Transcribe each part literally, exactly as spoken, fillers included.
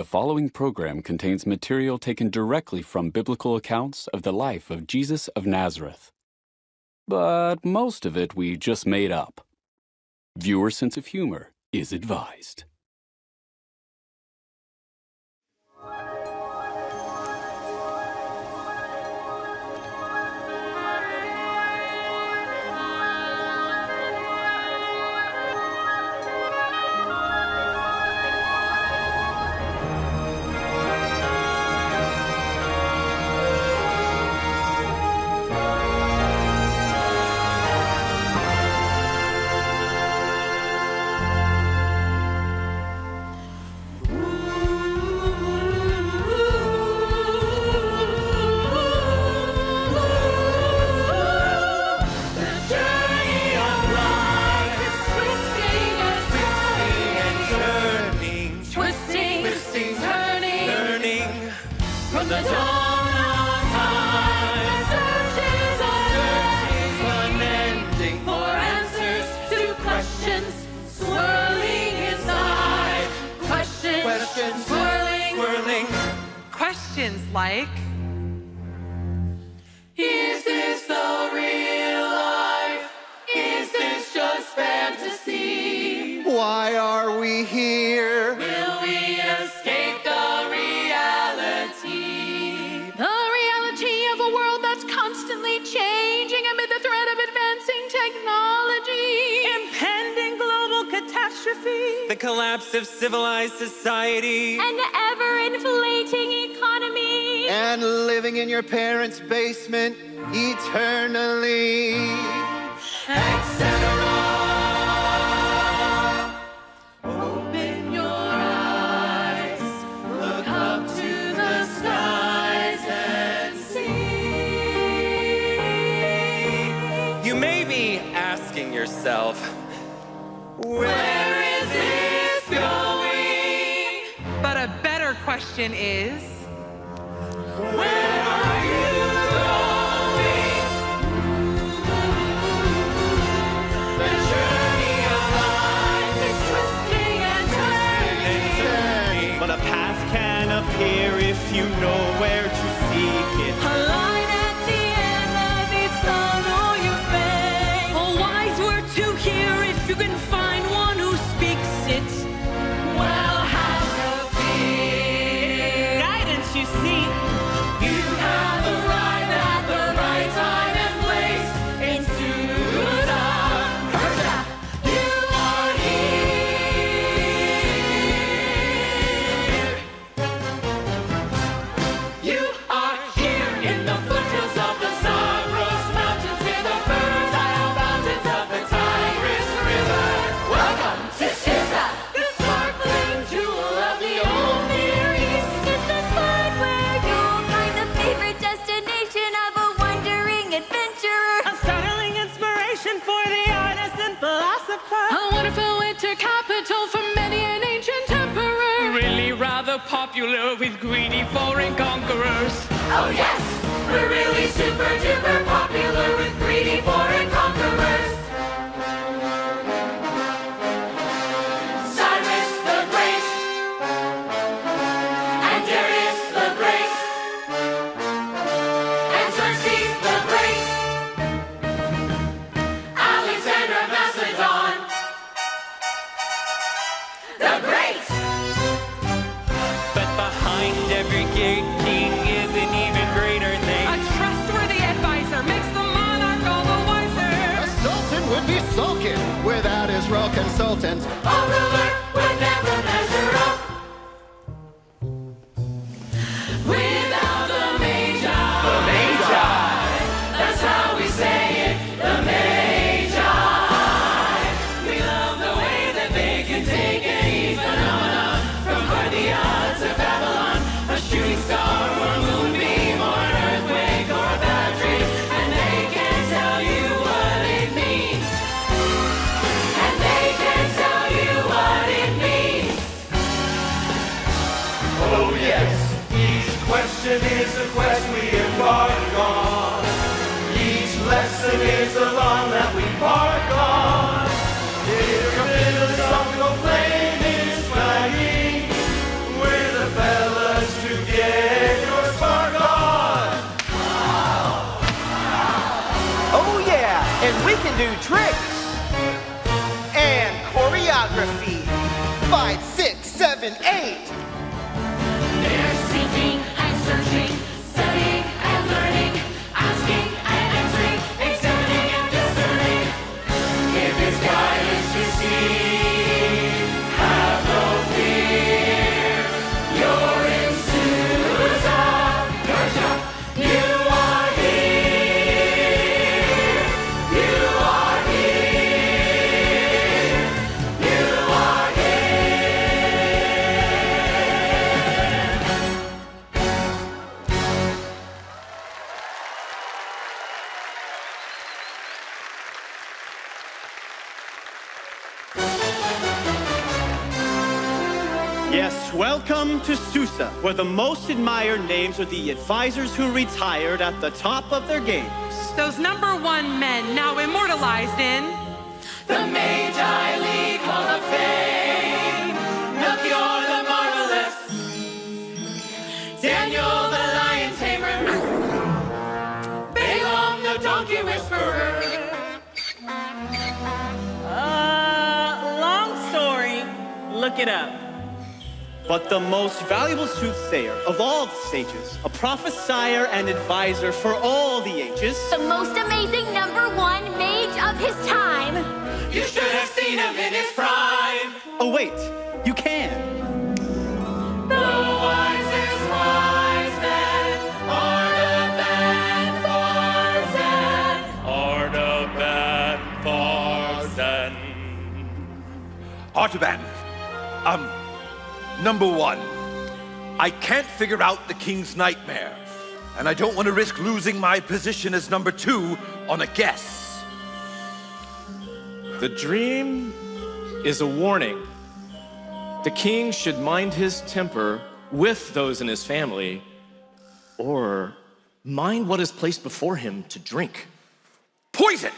The following program contains material taken directly from biblical accounts of the life of Jesus of Nazareth, but most of it we just made up. Viewer sense of humor is advised. Like, is this the real life? Is this just fantasy? Why are we here? Will we escape the reality? The reality of a world that's constantly changing amid the threat of advancing technology, impending global catastrophe, the collapse of civilized society, an ever-inflating economy, and living in your parents' basement eternally, et cetera. Open your eyes, look up to the skies and see. You may be asking yourself, where is this going? But a better question is, where are you going? The journey of life is twisting and turning, but a path can appear if you know where to seek it. A light at the end of each tunnel you face. A wise word to hear if you can find one who speaks it. Well, have no fear. Guidance you seek. Popular with greedy foreign conquerors. Oh yes, we're really super duper popular with greedy foreign conquerors. Cyrus the Great and Darius the Great and Xerxes the Great, Alexander of Macedon the Great. Behind every great king is an even greater thing. A trustworthy advisor makes the monarch all the wiser. A sultan would be sulking without his royal consultant. A ruler would never measure up without the Magi. The Magi. That's how we say it. The Magi. We love the way that they can take any phenomenon from Bardia to Babylon. Shooting star. can do tricks and choreography. Five, six, seven, eight. They're seeking and searching, studying and learning, asking and answering, examining and discerning. If his guidance you see, have no fear. You're in Susa, Persia. You are here. You are here. You are here. Yes, welcome to Susa, where the most admired names are the advisors who retired at the top of their games. Those number one men now immortalized in the Magi League Hall of Fame. Melchior the Marvelous, Daniel the Lion Tamer, Balaam the Donkey Whisperer. Uh, long story. Look it up. But the most valuable soothsayer of all the sages, a prophesier and advisor for all the ages, the most amazing number one mage of his time. You should have seen him in his prime. Oh wait, you can. The wisest wise man, Artaban Farzan. Artaban Farzan. Artaban, um... number one, I can't figure out the king's nightmare, and I don't want to risk losing my position as number two on a guess. The dream is a warning. The king should mind his temper with those in his family, or mind what is placed before him to drink. Poison!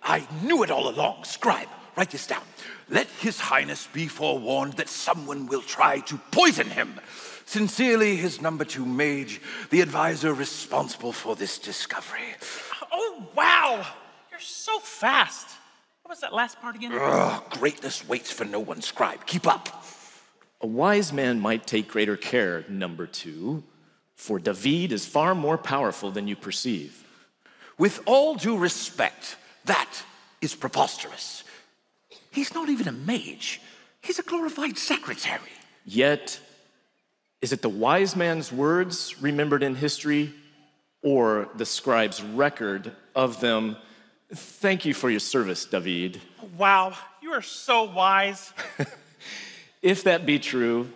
I knew it all along. Scribe, write this down. Let his highness be forewarned that someone will try to poison him. Sincerely, his number two mage, the advisor responsible for this discovery. Oh, wow! You're so fast. What was that last part again? Ugh, greatness waits for no one, scribe. Keep up. A wise man might take greater care, number two, for David is far more powerful than you perceive. With all due respect, that is preposterous. He's not even a mage. He's a glorified secretary. Yet, is it the wise man's words remembered in history or the scribe's record of them? Thank you for your service, David. Wow, you are so wise. If that be true,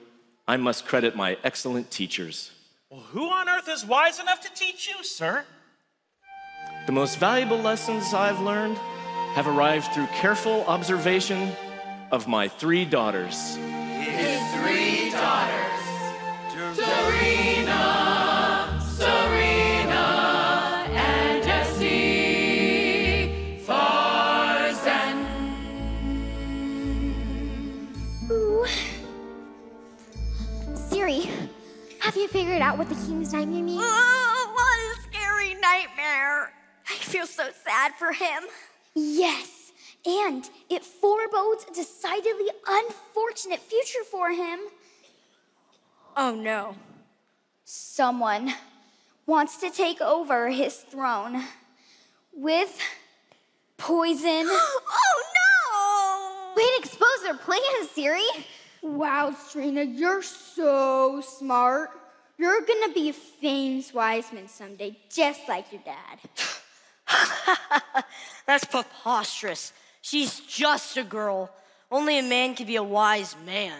I must credit my excellent teachers. Well, who on earth is wise enough to teach you, sir? The most valuable lessons I've learned have arrived through careful observation of my three daughters. His three daughters, Darina, Serena, and Essie, Farzan. Ooh. Siri, have you figured out what the king's nightmare means? Oh, what a scary nightmare. I feel so sad for him. Yes, and it forebodes a decidedly unfortunate future for him. Oh no. Someone wants to take over his throne with poison. Oh no! Way to expose their plans, Siri. Wow, Serena, you're so smart. You're gonna be a famous wise man someday, just like your dad. That's preposterous. She's just a girl. Only a man can be a wise man.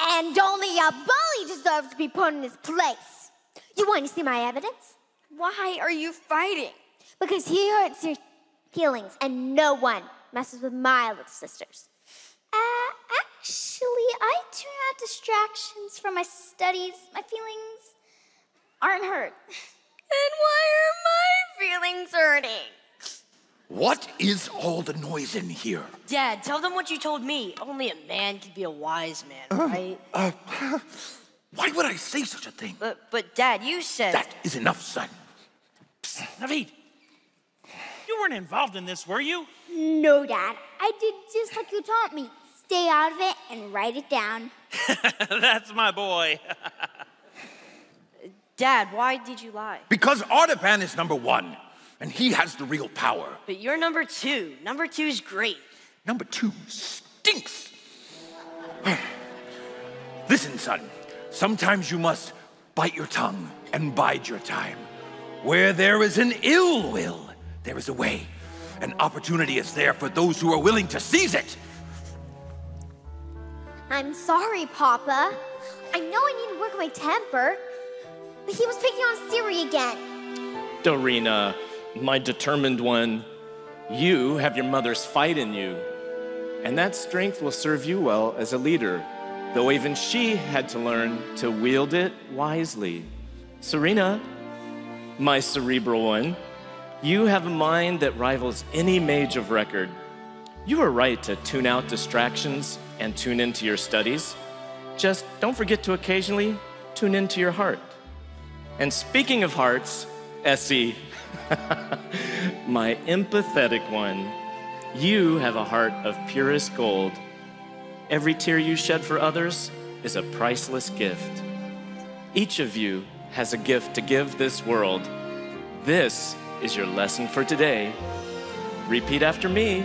And only a bully deserves to be put in his place. You want to see my evidence? Why are you fighting? Because he hurts your feelings, and no one messes with my little sisters. Uh, actually, I turn out distractions from my studies. My feelings aren't hurt. And why are my feelings hurting? What is all the noise in here? Dad, tell them what you told me. Only a man can be a wise man, uh, right? Uh, why would I say such a thing? But, but Dad, you said... That is enough, son. Psst, Navid, you weren't involved in this, were you? No, Dad. I did just like you taught me. Stay out of it and write it down. That's my boy. Dad, why did you lie? Because Artaban is number one, and he has the real power. But you're number two. Number two's great. Number two stinks. Listen, son, sometimes you must bite your tongue and bide your time. Where there is an ill will, there is a way. An opportunity is there for those who are willing to seize it. I'm sorry, Papa. I know I need to work my temper, but he was picking on Siri again. Darina, my determined one, you have your mother's fight in you, and that strength will serve you well as a leader, though even she had to learn to wield it wisely. Serena, my cerebral one, you have a mind that rivals any mage of record. You are right to tune out distractions and tune into your studies. Just don't forget to occasionally tune into your heart. And speaking of hearts, Essie, my empathetic one, you have a heart of purest gold. Every tear you shed for others is a priceless gift. Each of you has a gift to give this world. This is your lesson for today. Repeat after me.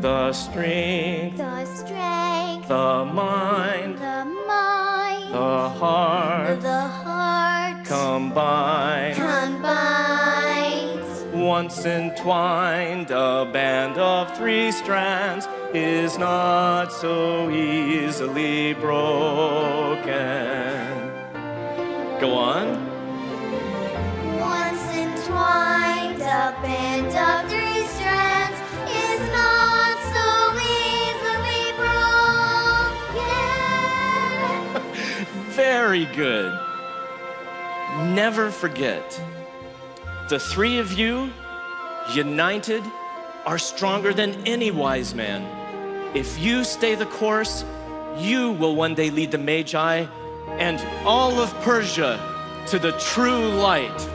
The strength, the strength, the mind, the mind, the heart, the heart, combined, combined, once entwined, a band of three strands is not so easily broken. Go on. Once entwined, a band of three strands is not. Very good. Never forget, the three of you, united, are stronger than any wise man. If you stay the course, you will one day lead the Magi and all of Persia to the true light.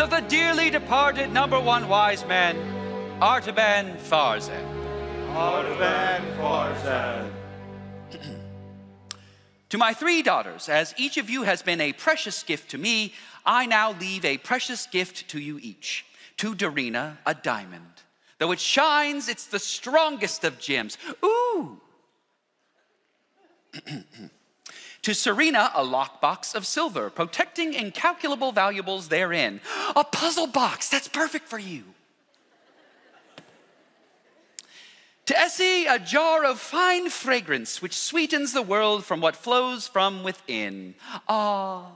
Of the dearly departed number one wise man, Artaban Farzan. Artaban Farzan. To my three daughters, as each of you has been a precious gift to me, I now leave a precious gift to you each. To Darina, a diamond. Though it shines, it's the strongest of gems. Ooh! To Serena, a lockbox of silver, protecting incalculable valuables therein. A puzzle box, that's perfect for you. To Essie, a jar of fine fragrance, which sweetens the world from what flows from within. Ah.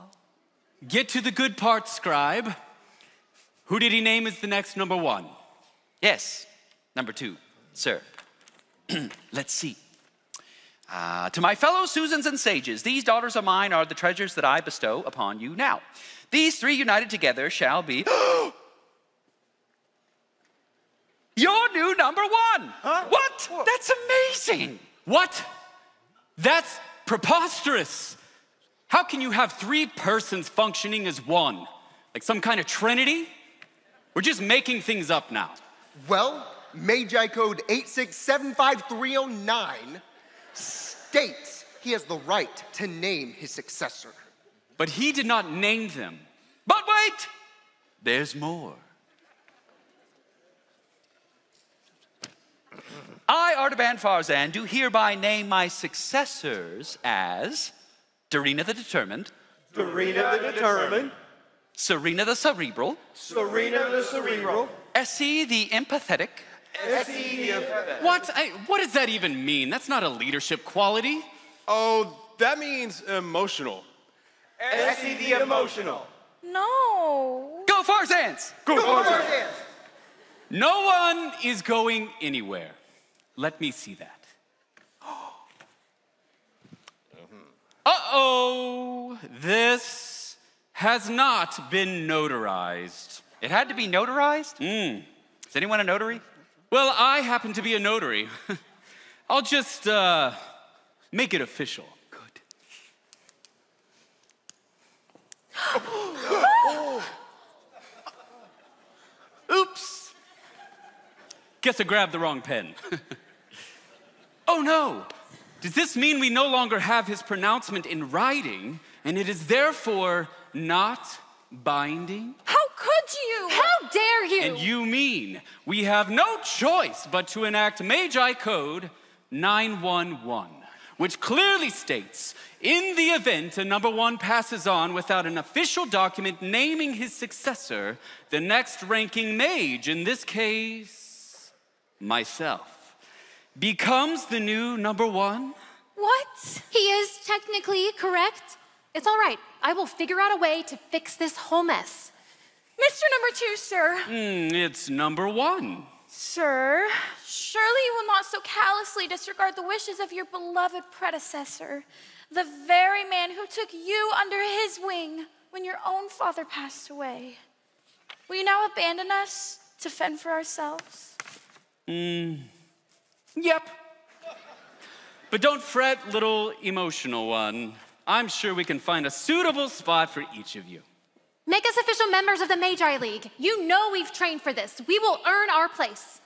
Get to the good part, scribe. Who did he name as the next number one? Yes, number two, sir. Let's see. Uh, to my fellow Susans and sages, these daughters of mine are the treasures that I bestow upon you now. These three united together shall be your new number one. Huh? What? Whoa. That's amazing. What? That's preposterous. How can you have three persons functioning as one? Like some kind of trinity? We're just making things up now. Well, Magi Code eight six seven five three oh nine states he has the right to name his successor. But he did not name them. But wait, there's more. I, Artaban Farzan, do hereby name my successors as Darina the Determined, Darina the Determined, Serena the Cerebral, Serena the Cerebral, Essie the Empathetic, Essie. What? I, what does that even mean? That's not a leadership quality. Oh, that means emotional. Essie the emotional. No. Go Farzans! Go, Go Farzans! Farzans! No one is going anywhere. Let me see that. Uh-oh, this has not been notarized. It had to be notarized? Mm. Is anyone a notary? Well, I happen to be a notary. I'll just uh, make it official. Good. Oops. Guess I grabbed the wrong pen. Oh, no. Does this mean we no longer have his pronouncement in writing, and it is therefore not binding? How could you? How dare you? And you mean we have no choice but to enact Magi Code nine one one, which clearly states, in the event a number one passes on without an official document naming his successor, the next ranking mage, in this case, myself, becomes the new number one? What? He is technically correct. It's all right. I will figure out a way to fix this whole mess. Mister Number Two, sir. Mm, it's number one. Sir, surely you will not so callously disregard the wishes of your beloved predecessor, the very man who took you under his wing when your own father passed away. Will you now abandon us to fend for ourselves? Hmm. Yep. But don't fret, little emotional one. I'm sure we can find a suitable spot for each of you. Make us official members of the Magi League. You know we've trained for this. We will earn our place.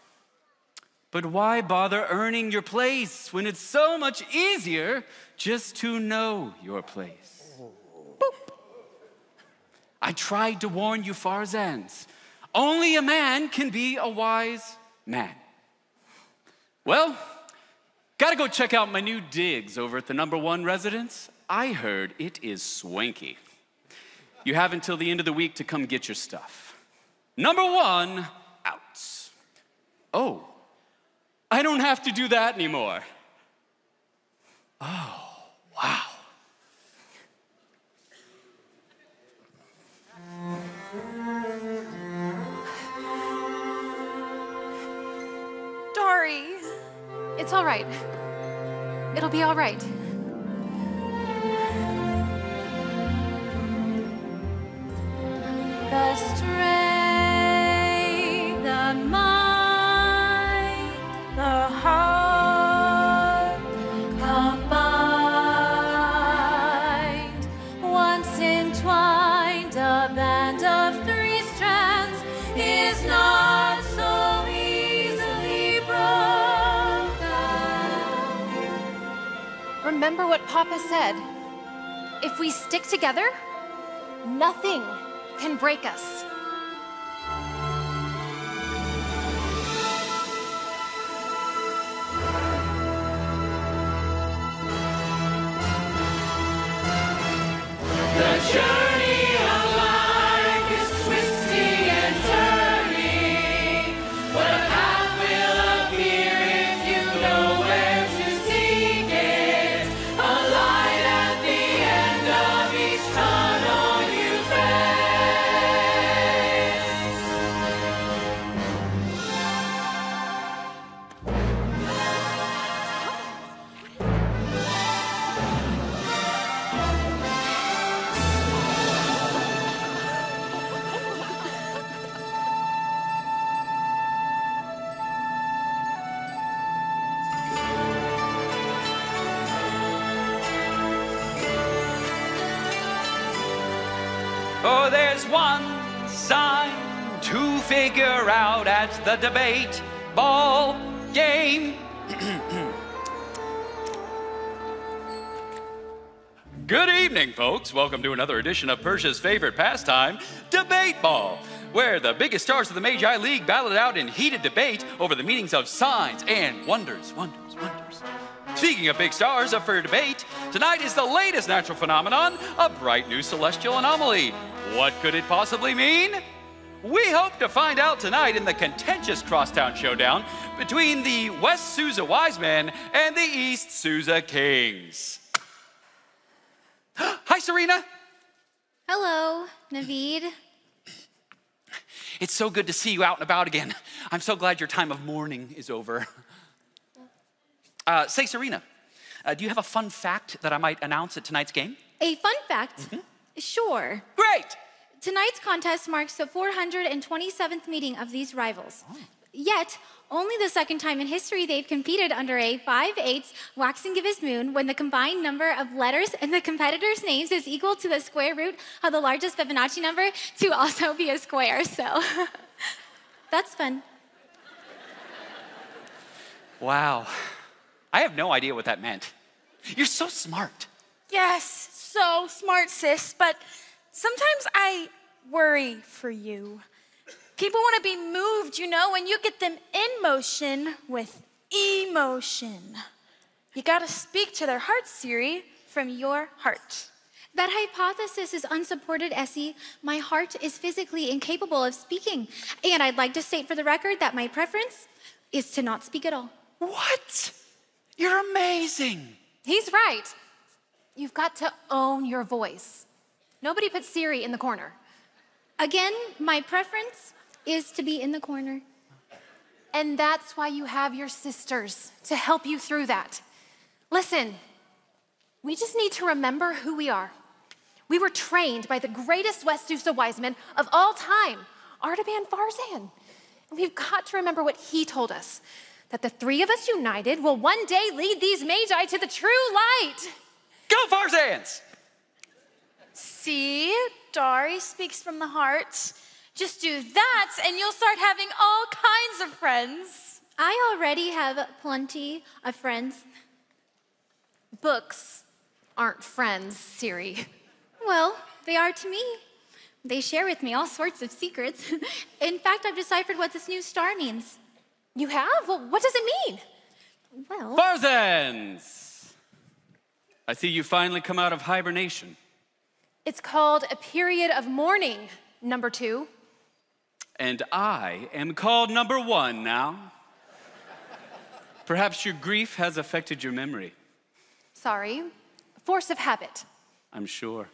But why bother earning your place when it's so much easier just to know your place? Boop. I tried to warn you, Farzans. Only a man can be a wise man. Well, gotta go check out my new digs over at the number one residence. I heard it is swanky. You have until the end of the week to come get your stuff. Number one, out. Oh, I don't have to do that anymore. Oh, wow. Sorry. It's all right. It'll be all right. The strength, the mind, the heart combined, once entwined, a band of three strands is not so easily broken. Remember what Papa said. If we stick together, nothing can break us. The journey of life is twisting and turning. What a path will appear if you know where to seek it. A light at the end of each tunnel. One sign to figure out at the debate ball game. Good evening, folks. Welcome to another edition of Persia's favorite pastime, Debate Ball, where the biggest stars of the Magi League battle it out in heated debate over the meanings of signs and wonders, wonders, wonders. Speaking of big stars up for debate, tonight is the latest natural phenomenon, a bright new celestial anomaly. What could it possibly mean? We hope to find out tonight in the contentious crosstown showdown between the West Susa Wiseman and the East Susa Kings. Serena. Hello, Navid. It's so good to see you out and about again. I'm so glad your time of mourning is over. Uh, say, Serena, uh, do you have a fun fact that I might announce at tonight's game? A fun fact? Mm-hmm. Sure. Great! Tonight's contest marks the four hundred twenty-seventh meeting of these rivals. Oh. Yet, only the second time in history they've competed under a five eighths waxing gibbous moon, when the combined number of letters in the competitors' names is equal to the square root of the largest Fibonacci number to also be a square, so that's fun. Wow. I have no idea what that meant. You're so smart. Yes, so smart, sis, but sometimes I worry for you. People want to be moved, you know, and you get them in motion with emotion. You got to speak to their hearts, Siri, from your heart. That hypothesis is unsupported, Essie. My heart is physically incapable of speaking. And I'd like to state for the record that my preference is to not speak at all. What? You're amazing. He's right. You've got to own your voice. Nobody puts Siri in the corner. Again, my preference is to be in the corner. And that's why you have your sisters, to help you through that. Listen, we just need to remember who we are. We were trained by the greatest West Susa Wiseman of all time, Artaban Farzan. And we've got to remember what he told us, that the three of us united will one day lead these Magi to the true light. Go Farzans! See, Dari speaks from the heart. Just do that, and you'll start having all kinds of friends. I already have plenty of friends. Books aren't friends, Siri. Well, they are to me. They share with me all sorts of secrets. In fact, I've deciphered what this new star means. You have? Well, what does it mean? Well... Farzans! I see you finally come out of hibernation. It's called a period of mourning, number two. And I am called number one now. Perhaps your grief has affected your memory. Sorry, force of habit. I'm sure.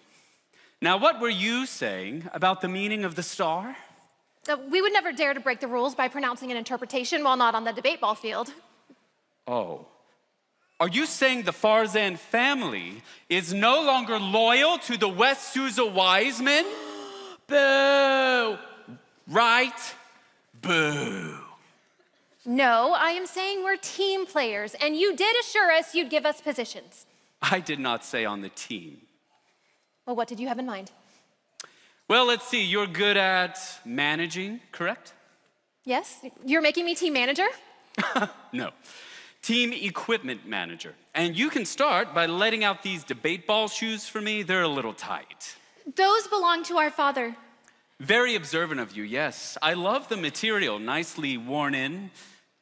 Now, what were you saying about the meaning of the star? Uh, we would never dare to break the rules by pronouncing an interpretation while not on the debate ball field. Oh. Are you saying the Farzan family is no longer loyal to the West Susa Wiseman? Boo! Right? Boo. No, I am saying we're team players, and you did assure us you'd give us positions. I did not say on the team. Well, what did you have in mind? Well, let's see, you're good at managing, correct? Yes, you're making me team manager? No. Team equipment manager. And you can start by letting out these debate ball shoes for me. They're a little tight. Those belong to our father. Very observant of you, yes. I love the material, nicely worn in.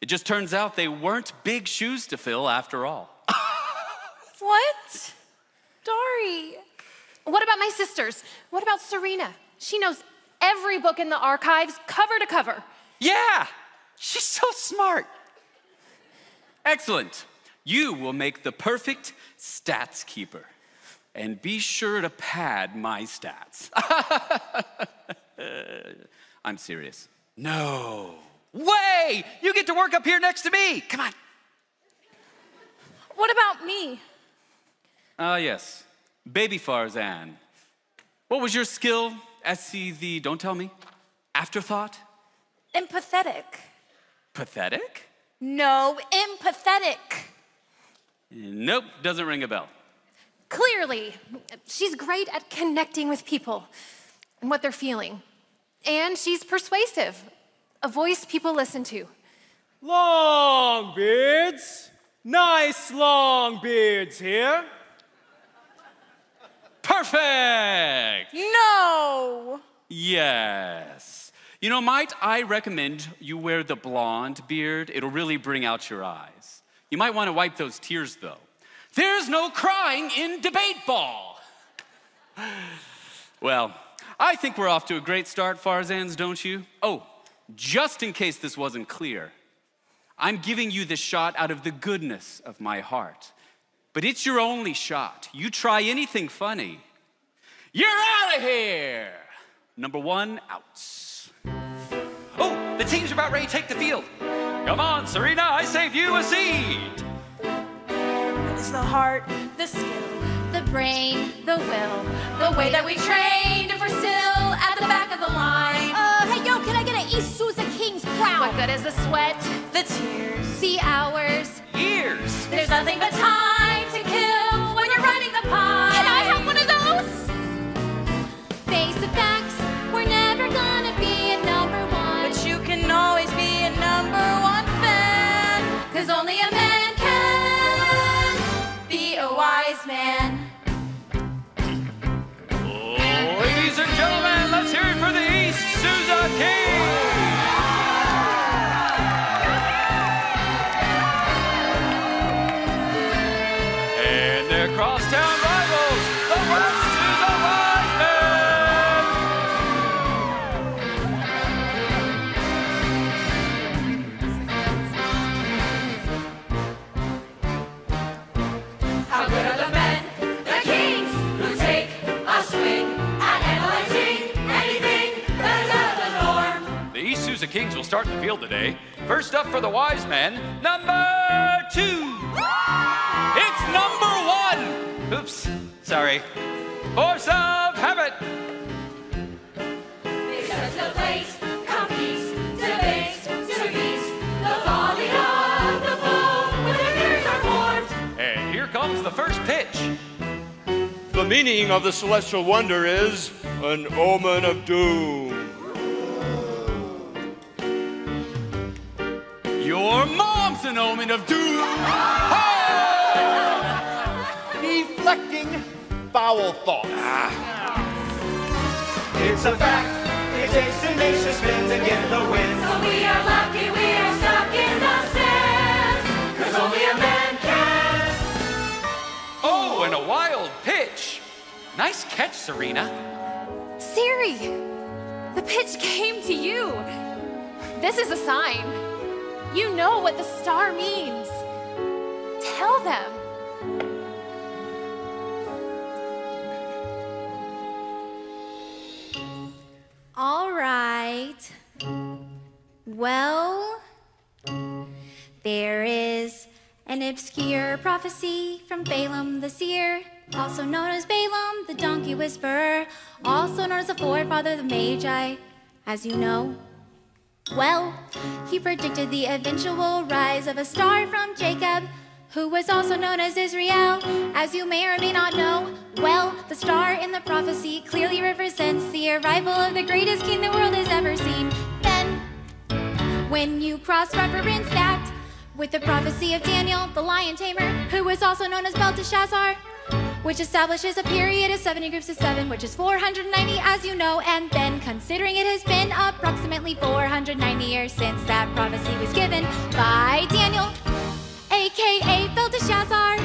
It just turns out they weren't big shoes to fill after all. What? Dari. What about my sisters? What about Serena? She knows every book in the archives, cover to cover. Yeah, she's so smart. Excellent. You will make the perfect stats keeper. And be sure to pad my stats. I'm serious. No way! You get to work up here next to me. Come on. What about me? Ah, uh, yes. Baby Farzan. What was your skill? Essie the, don't tell me, afterthought? Empathetic. Pathetic? No, empathetic. Nope, doesn't ring a bell. Clearly, she's great at connecting with people and what they're feeling. And she's persuasive, a voice people listen to. Long beards, nice long beards here. Perfect! No! Yes. You know, might I recommend you wear the blonde beard? It'll really bring out your eyes. You might want to wipe those tears, though. There's no crying in debate ball. Well, I think we're off to a great start, Farzans, don't you? Oh, just in case this wasn't clear, I'm giving you this shot out of the goodness of my heart. But it's your only shot. You try anything funny, You're out of here. Number one, outs. Oh, the team's about ready to take the field. Come on, Serena, I saved you a seat. It's the heart, the skill, the brain, the will, the way that we trained, if we're still at the back of the line. Uh, hey, yo, can I get an East Susa Kings crown? What good is the sweat, the tears, the hours, years? There's nothing but time to kill when you're running the pie. Can I have one of those? Face the facts, we're never gonna be a number one. But you can always be a number one fan, cause only a man can be a wise man. Ladies and gentlemen, let's hear it for the East Susa Kings! And their crosstown rivals, the West Susa Wiseman! How good are the men, the kings, who take a swing? The Kings will start in the field today. First up for the wise men, number two. It's number one. Oops, sorry. Force of habit. They set the plate, compete, debate, defeat, the folly of the fool, when their fears are formed. And here comes the first pitch. The meaning of the celestial wonder is an omen of doom. Your mom's an omen of doom! Oh! Deflecting foul thoughts. Ah. It's a fact, it takes tenacious men to get the win. So we are lucky we are stuck in the stands, cause only a man can. Oh, and a wild pitch. Nice catch, Serena. Siri, the pitch came to you. This is a sign. You know what the star means. Tell them. All right. Well, there is an obscure prophecy from Balaam the seer, also known as Balaam the donkey whisperer, also known as the forefather of the Magi, as you know. Well, he predicted the eventual rise of a star from Jacob, who was also known as Israel, as you may or may not know. Well, the star in the prophecy clearly represents the arrival of the greatest king the world has ever seen. Then, when you cross-reference that with the prophecy of Daniel, the lion tamer, who was also known as Belteshazzar, which establishes a period of seventy groups of seven, which is four hundred ninety, as you know, and then considering it has been approximately four hundred ninety years since that prophecy was given by Daniel, a k a. Belteshazzar.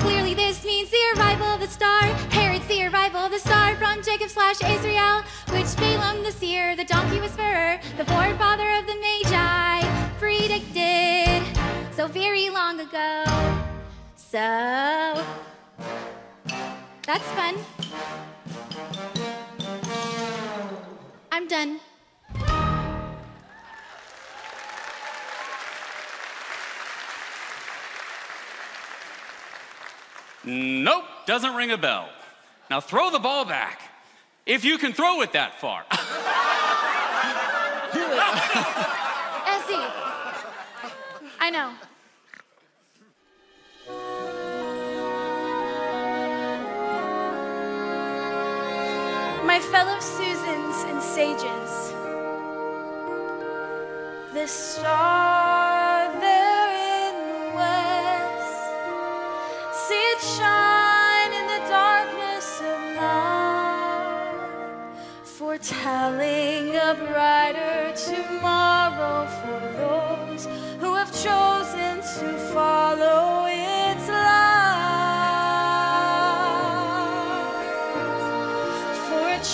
Clearly this means the arrival of the star. Herod's the arrival of the star from Jacob slash Israel, which Balaam the seer, the donkey whisperer, the forefather of the Magi, predicted so very long ago. So... that's fun. I'm done. Nope, doesn't ring a bell. Now throw the ball back. If you can throw it that far. Essie. I know. My fellow Susans and sages, the star there in the west, see it shine in the darkness of night, foretelling a brighter tomorrow for those who have chosen to follow its light.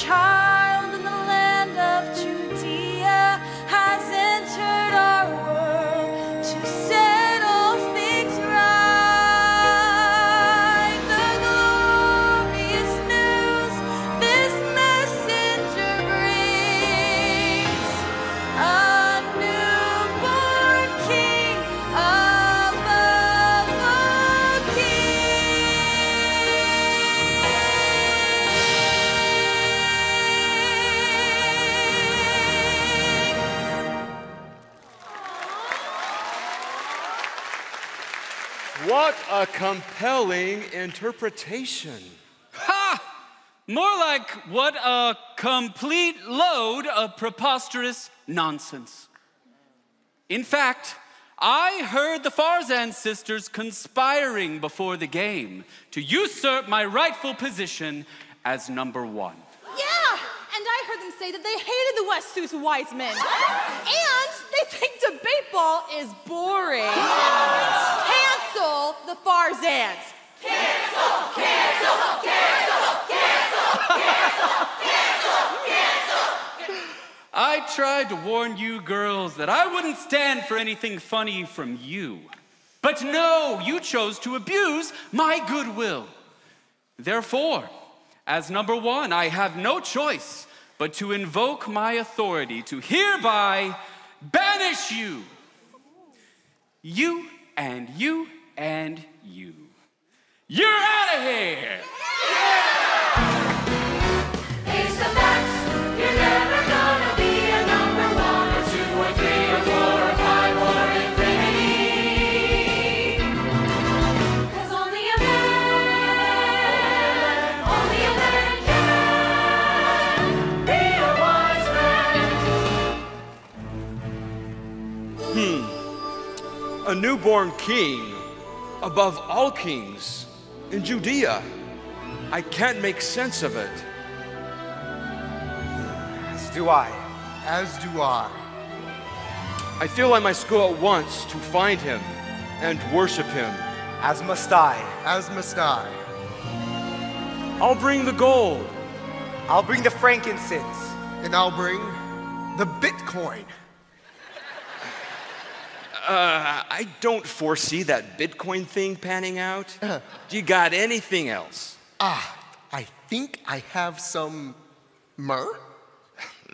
Child in the land of Judea has entered our world. What a compelling interpretation. Ha! More like what a complete load of preposterous nonsense. In fact, I heard the Farzan sisters conspiring before the game to usurp my rightful position as number one. Yeah! And I heard them say that they hated the West Susa Wiseman. And they think debate ball is boring. Cancel the Farzans. Cancel, cancel, cancel, cancel, cancel, cancel, cancel, cancel. I tried to warn you girls that I wouldn't stand for anything funny from you. But no, you chose to abuse my goodwill. Therefore, as number one, I have no choice but to invoke my authority to hereby banish you. You and you and you. You're out of here! Yeah! Face the facts, you're never gonna be a number one or two or three or four or five or infinity. Cause only a man, only a man can be a wise man. Hmm. A newborn king above all kings. In Judea, I can't make sense of it. As do I. As do I. I feel I must go at once to find him and worship him. As must I. As must I. I'll bring the gold. I'll bring the frankincense. And I'll bring the Bitcoin. Uh, I don't foresee that Bitcoin thing panning out. Uh, Do you got anything else? Ah, I think I have some myrrh.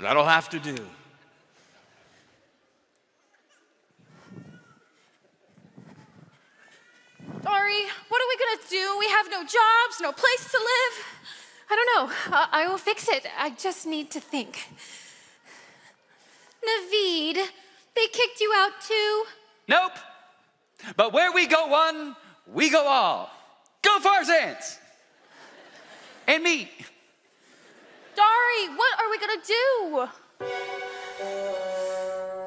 That'll have to do. Sorry, what are we gonna do? We have no jobs, no place to live. I don't know. I, I will fix it. I just need to think. Navid, they kicked you out too? Nope. But where we go one, we go all. Go Farzans! And me. Dari, what are we gonna do?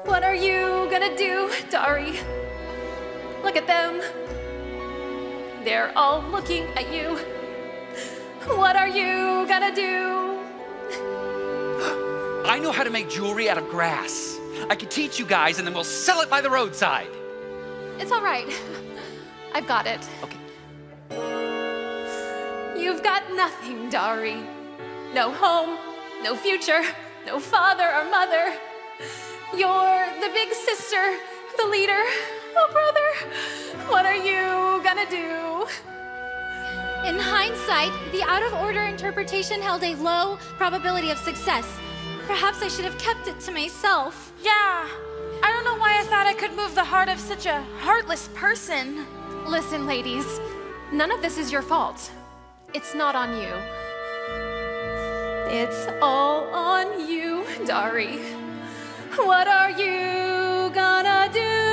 What are you gonna do, Dari? Look at them. They're all looking at you. What are you gonna do? I know how to make jewelry out of grass. I can teach you guys and then we'll sell it by the roadside. It's all right. I've got it. Okay. You've got nothing, Dari. No home, no future, no father or mother. You're the big sister, the leader. Oh, brother, what are you gonna do? In hindsight, the out-of-order interpretation held a low probability of success. Perhaps I should have kept it to myself. Yeah, I don't know why I thought I could move the heart of such a heartless person. Listen, ladies, none of this is your fault. It's not on you. It's all on you, Dari. What are you gonna do?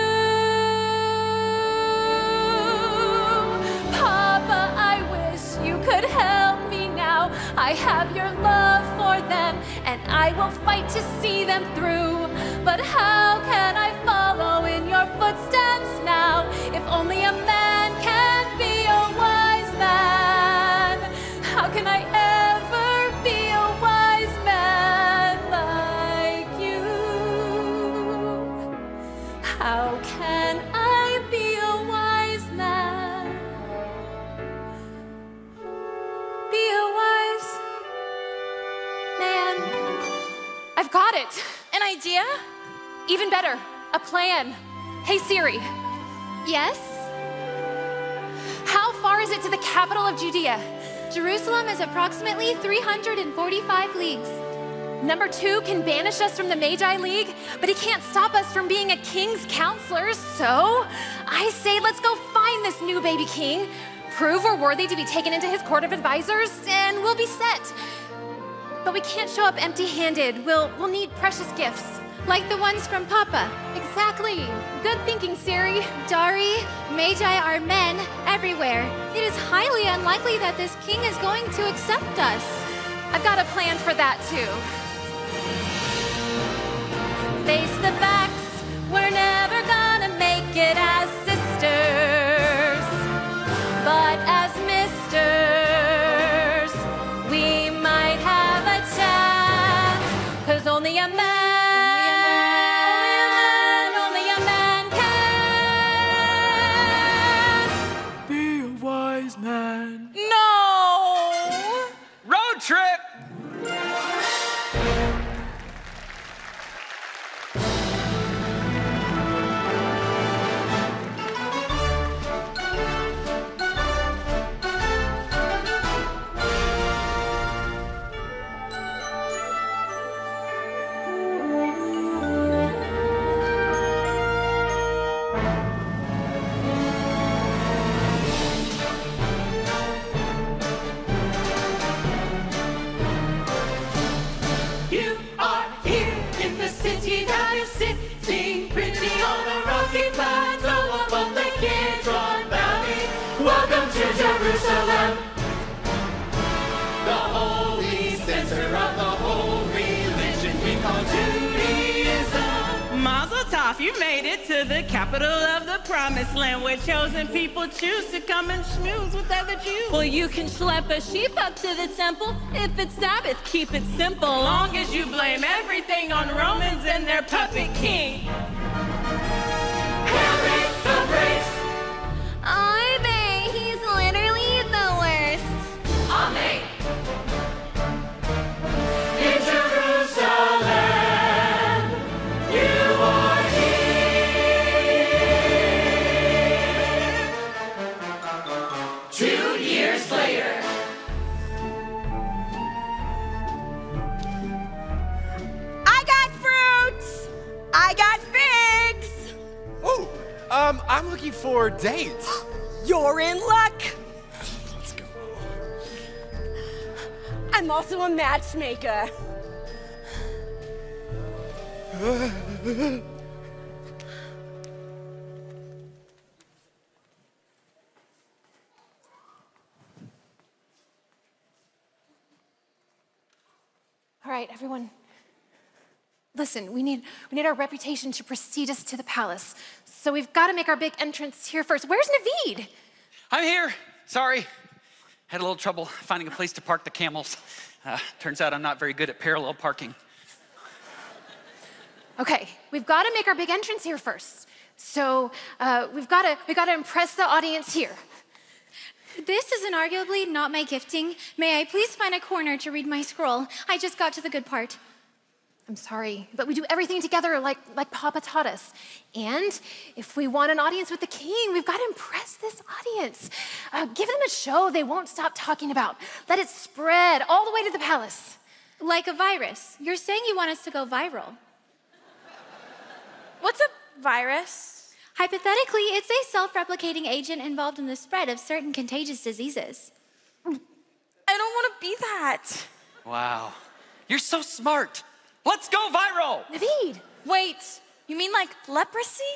Papa, I wish you could help me now. I have your love for them. And I will fight to see them through. But how can I follow in your footsteps now? If only a man can be a wise man. How can I ever be a wise man like you? How can I be a wise man? Be a wise man. I've got it. An idea? Even better, a plan. Hey Siri. Yes? How far is it to the capital of Judea? Jerusalem is approximately three hundred forty-five leagues. Number two can banish us from the Magi League, but he can't stop us from being a king's counselor, so I say let's go find this new baby king, prove we're worthy to be taken into his court of advisors, and we'll be set. But we can't show up empty-handed. We'll, we'll need precious gifts. Like the ones from Papa. Exactly. Good thinking, Siri. Dari, Magi are men everywhere. It is highly unlikely that this king is going to accept us. I've got a plan for that, too. Face the facts. We're never gonna make it as sisters, but as misters, we might have a chance, 'cause only a man to the capital of the promised land, where chosen people choose to come and schmooze with other Jews. Well, you can schlep a sheep up to the temple. If it's Sabbath, keep it simple. Long as you blame everything on Romans and their puppet king. Herod the Priest! I bet he's literally the worst. Amen! Um, I'm looking for dates. You're in luck. Let's go. I'm also a matchmaker. All right, everyone. Listen, we need, we need our reputation to precede us to the palace. So we've got to make our big entrance here first. Where's Navid? I'm here. Sorry. Had a little trouble finding a place to park the camels. Uh, turns out I'm not very good at parallel parking. Okay, we've got to make our big entrance here first. So uh, we've got to, we've got to impress the audience here. This is inarguably not my gifting. May I please find a corner to read my scroll? I just got to the good part. I'm sorry, but we do everything together like, like Papa taught us. And if we want an audience with the king, we've got to impress this audience. Uh, give them a show they won't stop talking about. Let it spread all the way to the palace. Like a virus. You're saying you want us to go viral. What's a virus? Hypothetically, it's a self-replicating agent involved in the spread of certain contagious diseases. I don't want to be that. Wow, you're so smart. Let's go viral! Navid! Wait, you mean like leprosy?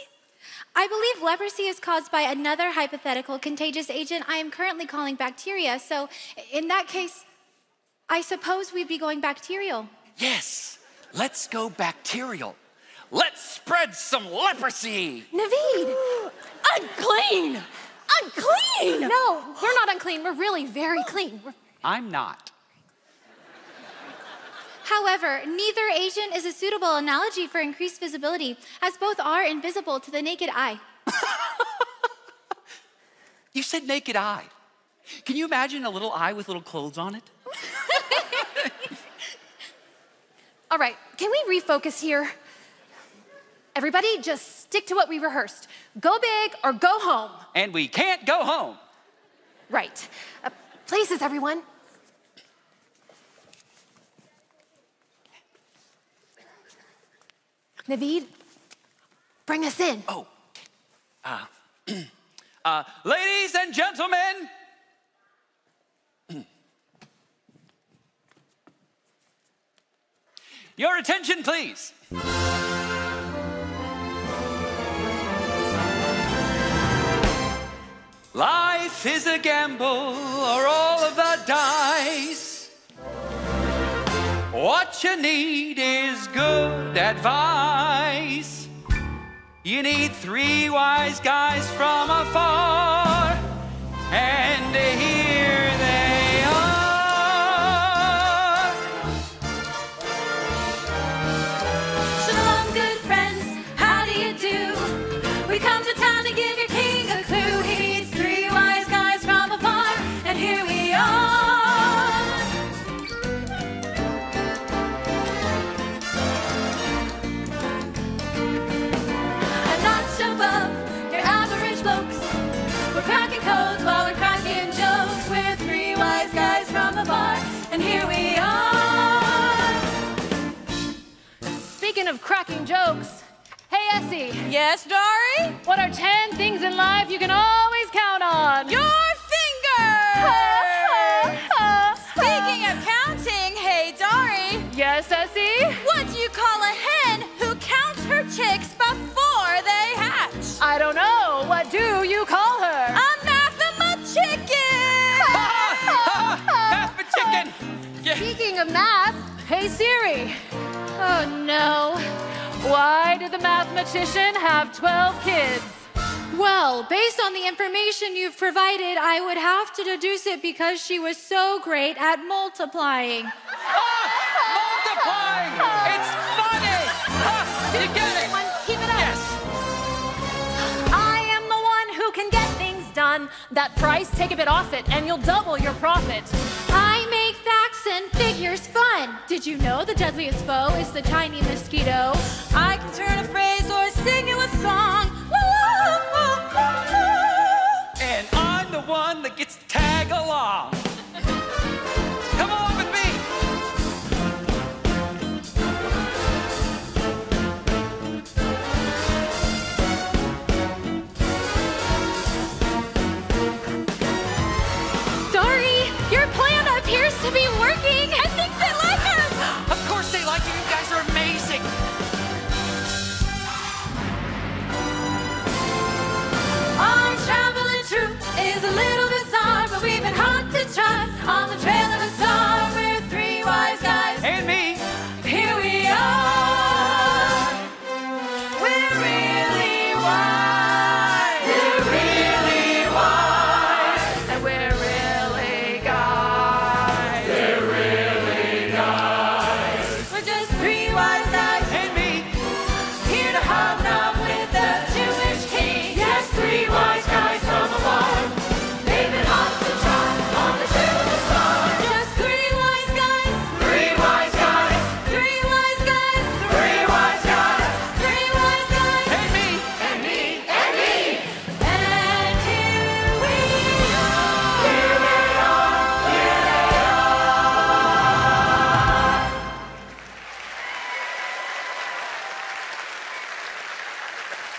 I believe leprosy is caused by another hypothetical contagious agent I am currently calling bacteria, so in that case, I suppose we'd be going bacterial. Yes, let's go bacterial. Let's spread some leprosy! Navid! Unclean! Unclean! No, we're not unclean, we're really very clean. We're... I'm not. However, neither agent is a suitable analogy for increased visibility, as both are invisible to the naked eye. You said naked eye. Can you imagine a little eye with little clothes on it? All right, can we refocus here? Everybody, just stick to what we rehearsed. Go big or go home. And we can't go home. Right. Uh, places, everyone. Navid, bring us in. Oh, uh, uh, ladies and gentlemen, your attention, please. Life is a gamble, or all of the dice. What you need is good advice. You need three wise guys from afar, and here they are. Shalom, good friends, how do you do? We come to town to give your king a clue. He needs three wise guys from afar, and here we are. A notch above your average blokes. We're cracking codes while we're cracking jokes. We're three wise guys from afar, and here we are. Speaking of cracking jokes, hey, Essie. Yes, Dari? What are ten things in life you can always count on? Your fingers! Speaking of counting, hey, Dari. Yes, Essie? What do you call a hen who counts her chicks before they hatch? I don't know. What do you call her? A mathema chicken! Half a chicken! Speaking of math, hey, Siri. Oh, no. Why did the mathematician have twelve kids? Well, based on the information you've provided, I would have to deduce it because she was so great at multiplying. Ah, multiplying! It's funny! Ah, you get it! Keep it up! Yes! I am the one who can get things done. That price, take a bit off it, and you'll double your profit. I make facts and figures fun. Did you know the deadliest foe is the tiny mosquito? I can turn a phrase or sing you a song. And I'm the one that gets to tag along. Come on with me. Sorry, your plan appears to be working. I think they like us. Of course they like you. You guys are amazing. Our traveling troupe is a little bizarre, but we've been hot to try. On the trail of a star, we're three wise guys. And me. Here we are. We're really wise. We're really wise. And we're really guys. We're really guys. We're just three wise guys. And me. Here to hobnob with the Jewish king. Yes, three wise guys from afar. They've been hot to try on the trail of the star. Just three wise guys. Three wise guys. Three wise guys. Three wise guys. Three wise guys. And me. And me. And me. And here we are. Here we are. Here they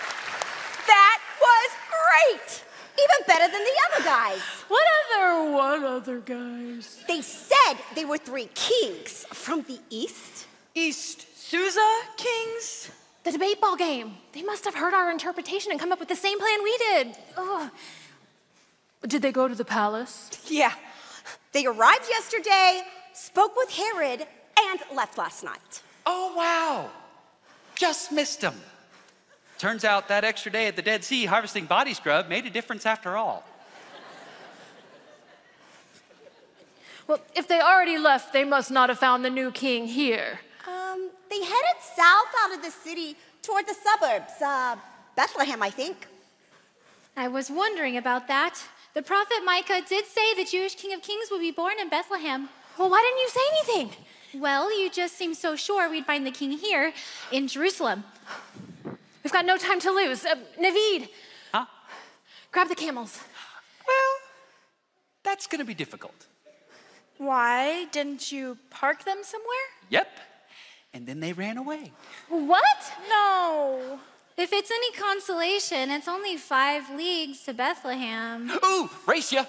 are. That was great! Even better than the other guys. What other, what other guys? They said they were three kings from the east. East Susa Kings? The debate ball game. They must have heard our interpretation and come up with the same plan we did. Ugh. Did they go to the palace? Yeah. They arrived yesterday, spoke with Herod, and left last night. Oh, wow. Just missed them. Turns out that extra day at the Dead Sea harvesting body scrub made a difference after all. Well, if they already left, they must not have found the new king here. Um, they headed south out of the city toward the suburbs, uh, Bethlehem, I think. I was wondering about that. The prophet Micah did say the Jewish king of kings would be born in Bethlehem. Well, why didn't you say anything? Well, you just seemed so sure we'd find the king here in Jerusalem. We've got no time to lose. Uh, Navid, Huh? grab the camels. Well, that's going to be difficult. Why? Didn't you park them somewhere? Yep. And then they ran away. What? No. If it's any consolation, it's only five leagues to Bethlehem. Ooh, race ya.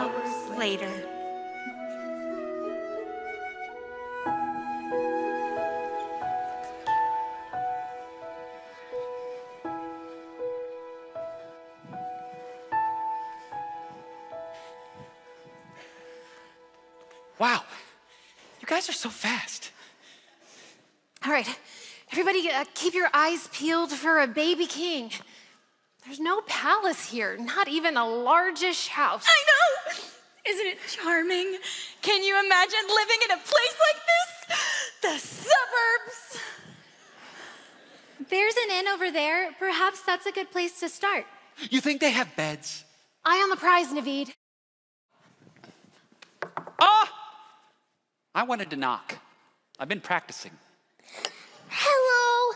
hours later. Wow, you guys are so fast. All right, everybody uh, keep your eyes peeled for a baby king. There's no palace here, not even a largish house. I know, isn't it charming? Can you imagine living in a place like this? The suburbs. There's an inn over there. Perhaps that's a good place to start. You think they have beds? Eye on the prize, Navid. Ah! I wanted to knock. I've been practicing. Hello.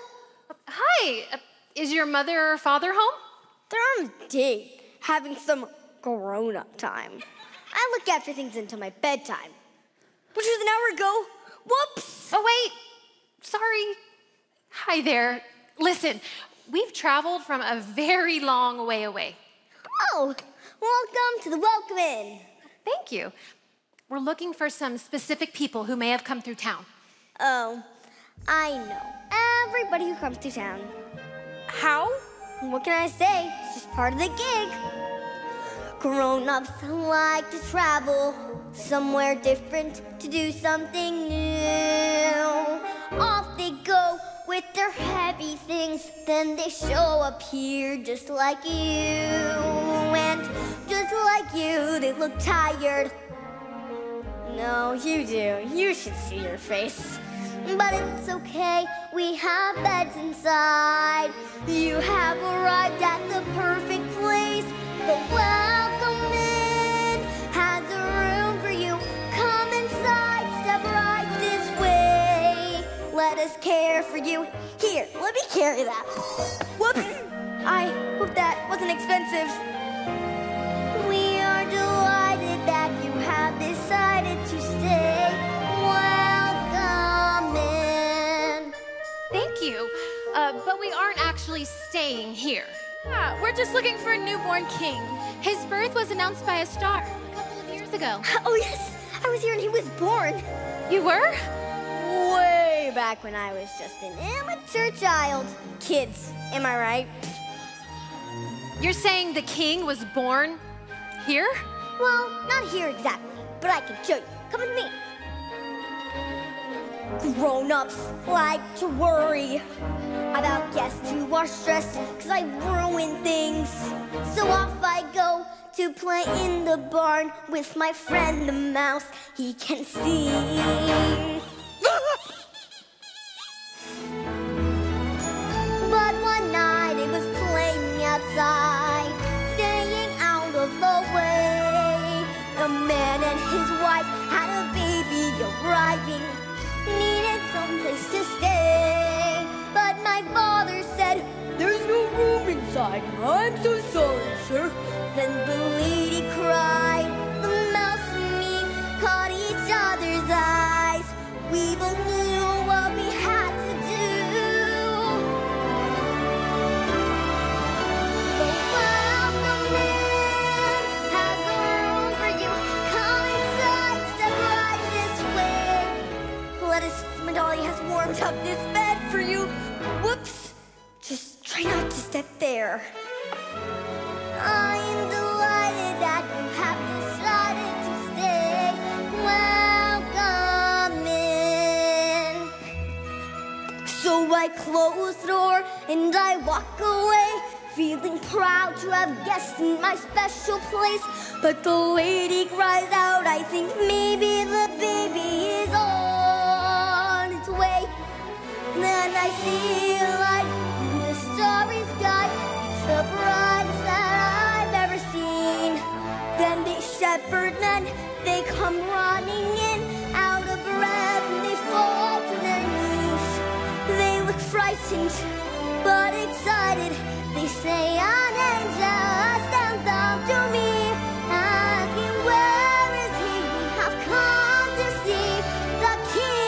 Hi. Uh, is your mother or father home? They're on a date, having some grown-up time. I look after things until my bedtime, which was an hour ago. Whoops. Oh, wait. Sorry. Hi there. Listen, we've traveled from a very long way away. Oh, welcome to the Welcome Inn. Thank you. We're looking for some specific people who may have come through town. Oh, I know. Everybody who comes through town. How? What can I say? It's just part of the gig. Grown-ups like to travel somewhere different to do something new. Off they go with their heavy things, then they show up here just like you. And just like you, they look tired. No, you do. You should see your face. But it's okay. We have beds inside. You have arrived at the perfect place. The Welcome Inn has a room for you. Come inside. Step right this way. Let us care for you. Here, let me carry that. Whoops. I hope that wasn't expensive. We are delighted that you have decided to stay. Welcome in. Thank you, uh, but we aren't actually staying here. Yeah, we're just looking for a newborn king. His birth was announced by a star a couple of years ago. Oh yes, I was here and he was born. You were? Way back when I was just an immature child. Kids, am I right? You're saying the king was born here? Well, not here exactly, but I can show you. Come with me. Grown-ups like to worry about guests who are stressed because I ruin things. So off I go to play in the barn with my friend the mouse. He can sing. But one night it was playing outside, staying out of the way. A man and his wife had a baby arriving, needed someplace to stay. But my father said, "There's no room inside. I'm so sorry, sir." Then the lady cried. The mouse and me caught each other's eyes. We both knew what we had to do. Dolly has warmed up this bed for you. Whoops. Just try not to step there. I am delighted that you have decided to stay. Welcome in. So I close the door and I walk away, feeling proud to have guests in my special place. But the lady cries out, I think maybe the baby is old. Way. Then I see a light in the starry sky. It's the brightest that I've ever seen. Then the shepherd men, they come running in, out of breath, and they fall to their knees. They look frightened, but excited. They say, an angel stands up to me, asking, where is he? We have come to see the king.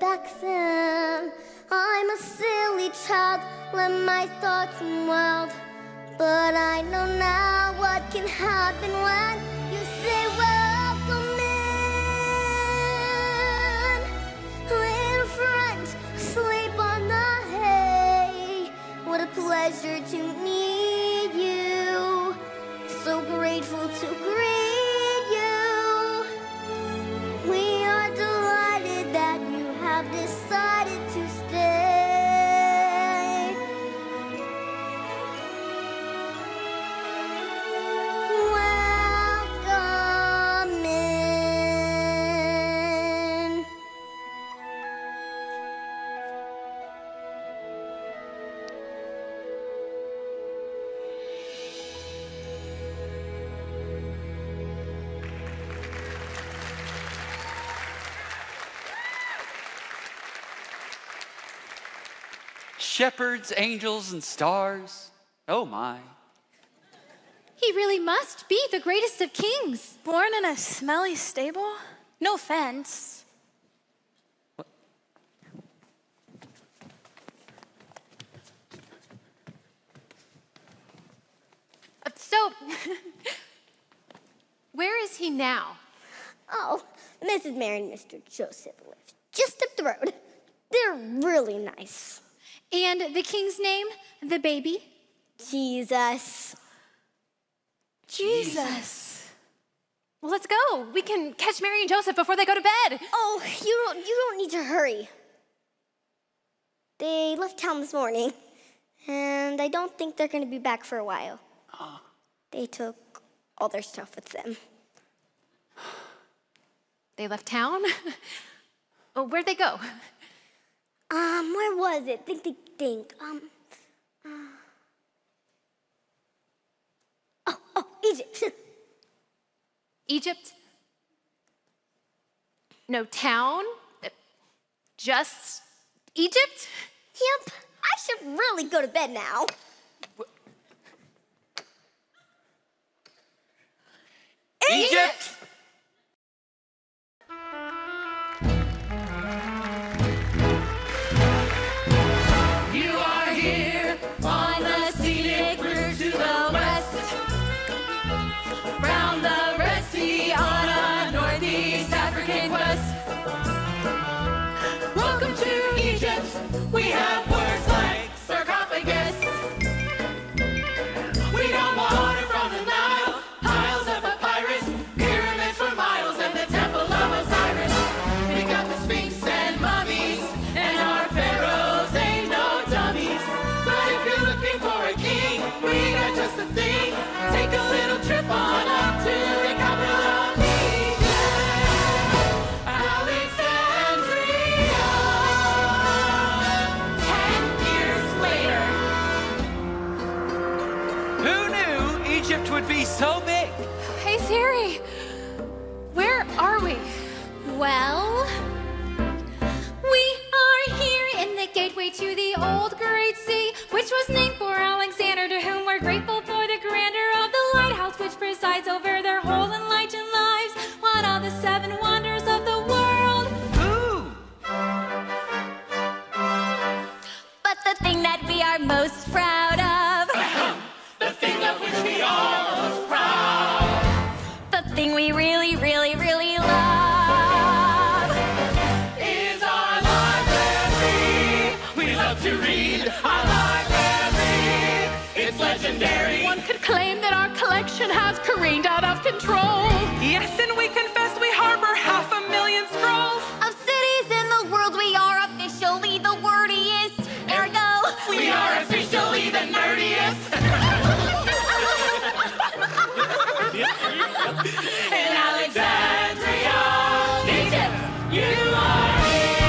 back then. I'm a silly child when my thoughts run wild, but I know now what can happen when you say welcome in. Little friends sleep on the hay. What a pleasure to meet you. So grateful to greet you. We are delighted that you have decided to stay. Shepherds, angels, and stars. Oh my. He really must be the greatest of kings. Born in a smelly stable? No offense. What? So, where is he now? Oh, Missus Mary and Mister Joseph live just up the road. They're really nice. And the king's name, the baby? Jesus. Jesus. Jesus. Well, let's go. We can catch Mary and Joseph before they go to bed. Oh, you don't, you don't need to hurry. They left town this morning, and I don't think they're going to be back for a while. Oh. They took all their stuff with them. They left town? Oh, where'd they go? Um, where was it? Think, think, think. Um, uh... Oh, oh, Egypt. Egypt? No town? Just Egypt? Yep. I should really go to bed now. Egypt! Egypt! So big. Hey, Siri, where are we? Well, we are here in the gateway to the old great sea, which was named for Alexander, to whom we're grateful for the grandeur of the lighthouse, which presides over their whole enlightened lives on all the seven wonders of the world. Ooh! But the thing that we are most proud of, the thing of which we are most proud, the thing we really, really, really love, is our library. We love to read our library. It's legendary. One could claim that our collection has careened out of control. Yes, and we confess we harbor half a million scrolls. Of cities in the world, we are officially the wordiest. Ergo, we are officially the nerdiest. In Alexandria, Egypt, you are here.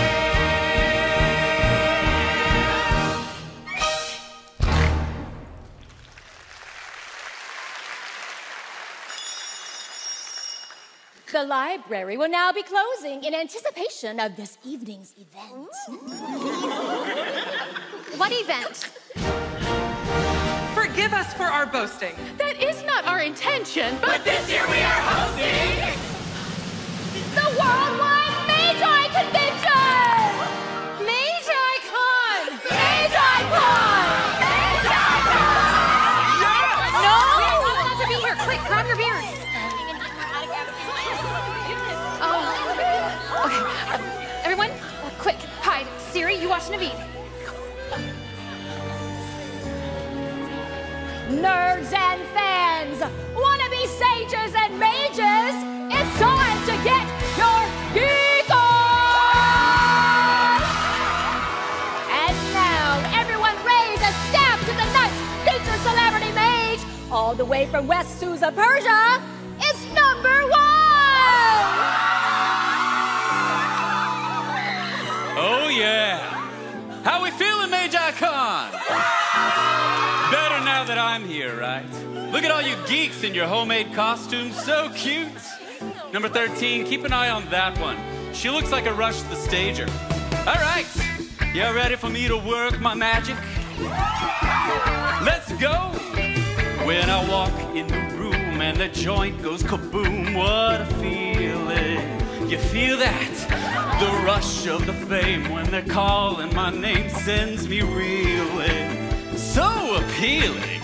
The library will now be closing in anticipation of this evening's event. What event? Forgive us for our boasting. That is not our intention, but, but this year we are hosting the Worldwide Magi Convention! You watch Navid. Nerds and fans, wannabe sages and mages, it's time to get your geek on! And now, everyone raise a staff to the nuts, featured celebrity mage, all the way from West Susa, Persia, it's number one! Oh yeah! How we feeling, Magi-Con? Better now that I'm here, right? Look at all you geeks in your homemade costumes, so cute. Number thirteen, keep an eye on that one. She looks like a Rush the Stager. All right, y'all ready for me to work my magic? Let's go. When I walk in the room and the joint goes kaboom, what a feeling. You feel that? The rush of the fame when they're calling my name sends me reeling. So appealing,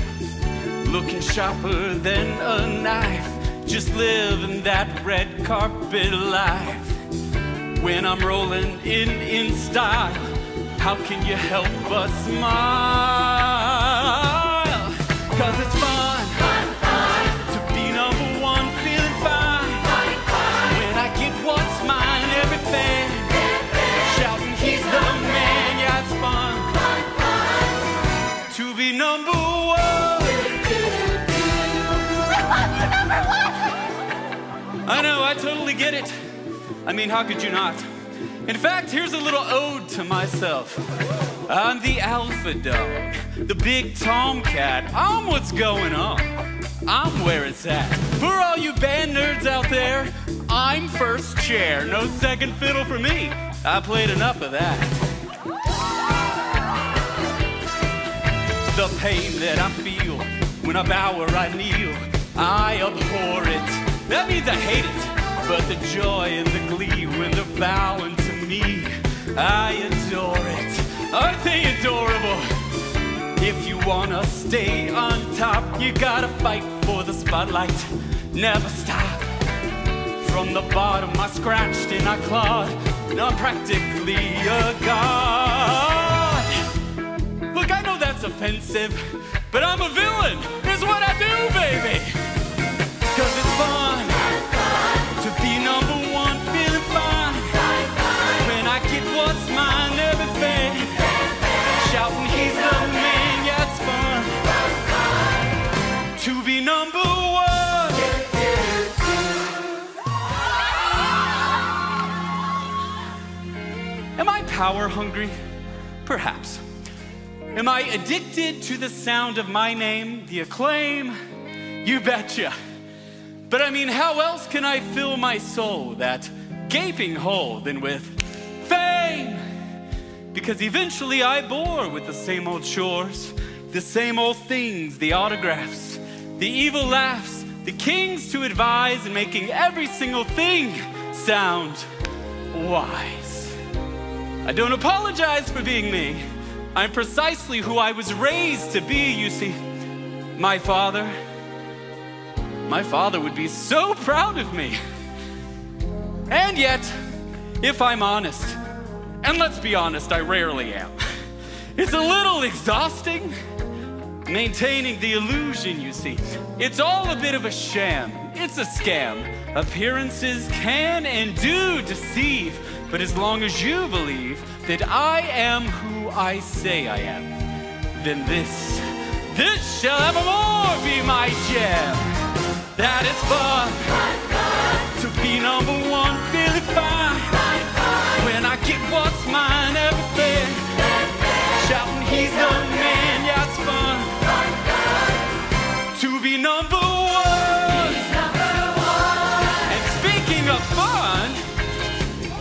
looking sharper than a knife, just living that red carpet life. When I'm rolling in in style, how can you help but smile? 'Cause it's fun. Number one. Number one. I know, I totally get it. I mean, how could you not? In fact, here's a little ode to myself. I'm the alpha dog, the big tomcat. I'm what's going on. I'm where it's at. For all you band nerds out there, I'm first chair. No second fiddle for me. I played enough of that. The pain that I feel when I bow or I kneel, I abhor it. That means I hate it. But the joy and the glee when they're bowing to me, I adore it. Aren't they adorable? If you wanna stay on top, you gotta fight for the spotlight. Never stop. From the bottom I scratched and I clawed, and I'm practically a god. Look, I know that's offensive, but I'm a villain, is what I do, baby. 'Cause it's fun, fun to be number one, feeling fine. Fine, fine. When I get what's mine, everything. Shouting, he's the man, yeah, it's fun. Fun, fun to be number one. Am I power hungry? Perhaps. Am I addicted to the sound of my name, the acclaim? You betcha. But I mean, how else can I fill my soul, that gaping hole, than with fame? Because eventually I bore with the same old chores, the same old things, the autographs, the evil laughs, the kings to advise, and making every single thing sound wise. I don't apologize for being me. I'm precisely who I was raised to be, you see. My father, my father would be so proud of me. And yet, if I'm honest, and let's be honest, I rarely am, it's a little exhausting maintaining the illusion, you see. It's all a bit of a sham. It's a scam. Appearances can and do deceive, but as long as you believe that I am who I say I am, then this, this shall evermore be my jam. That is fun, fun, fun to be number one, feeling fine. Fun, fun when I get what's mine, everything. Shouting, he's the man, yeah, it's fun, fun, fun to be number one. He's number one. And speaking of fun,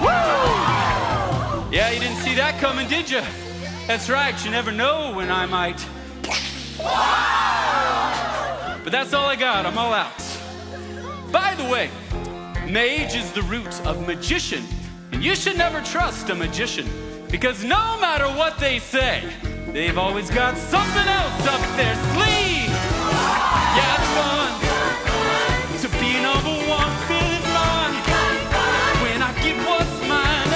woo! Yeah, you didn't see that coming, did you? That's right, you never know when I might. But that's all I got, I'm all out. By the way, mage is the root of magician, and you should never trust a magician, because no matter what they say, they've always got something else up their sleeve. Yeah, it's fun to be number one, feeling fine when I get what's mine.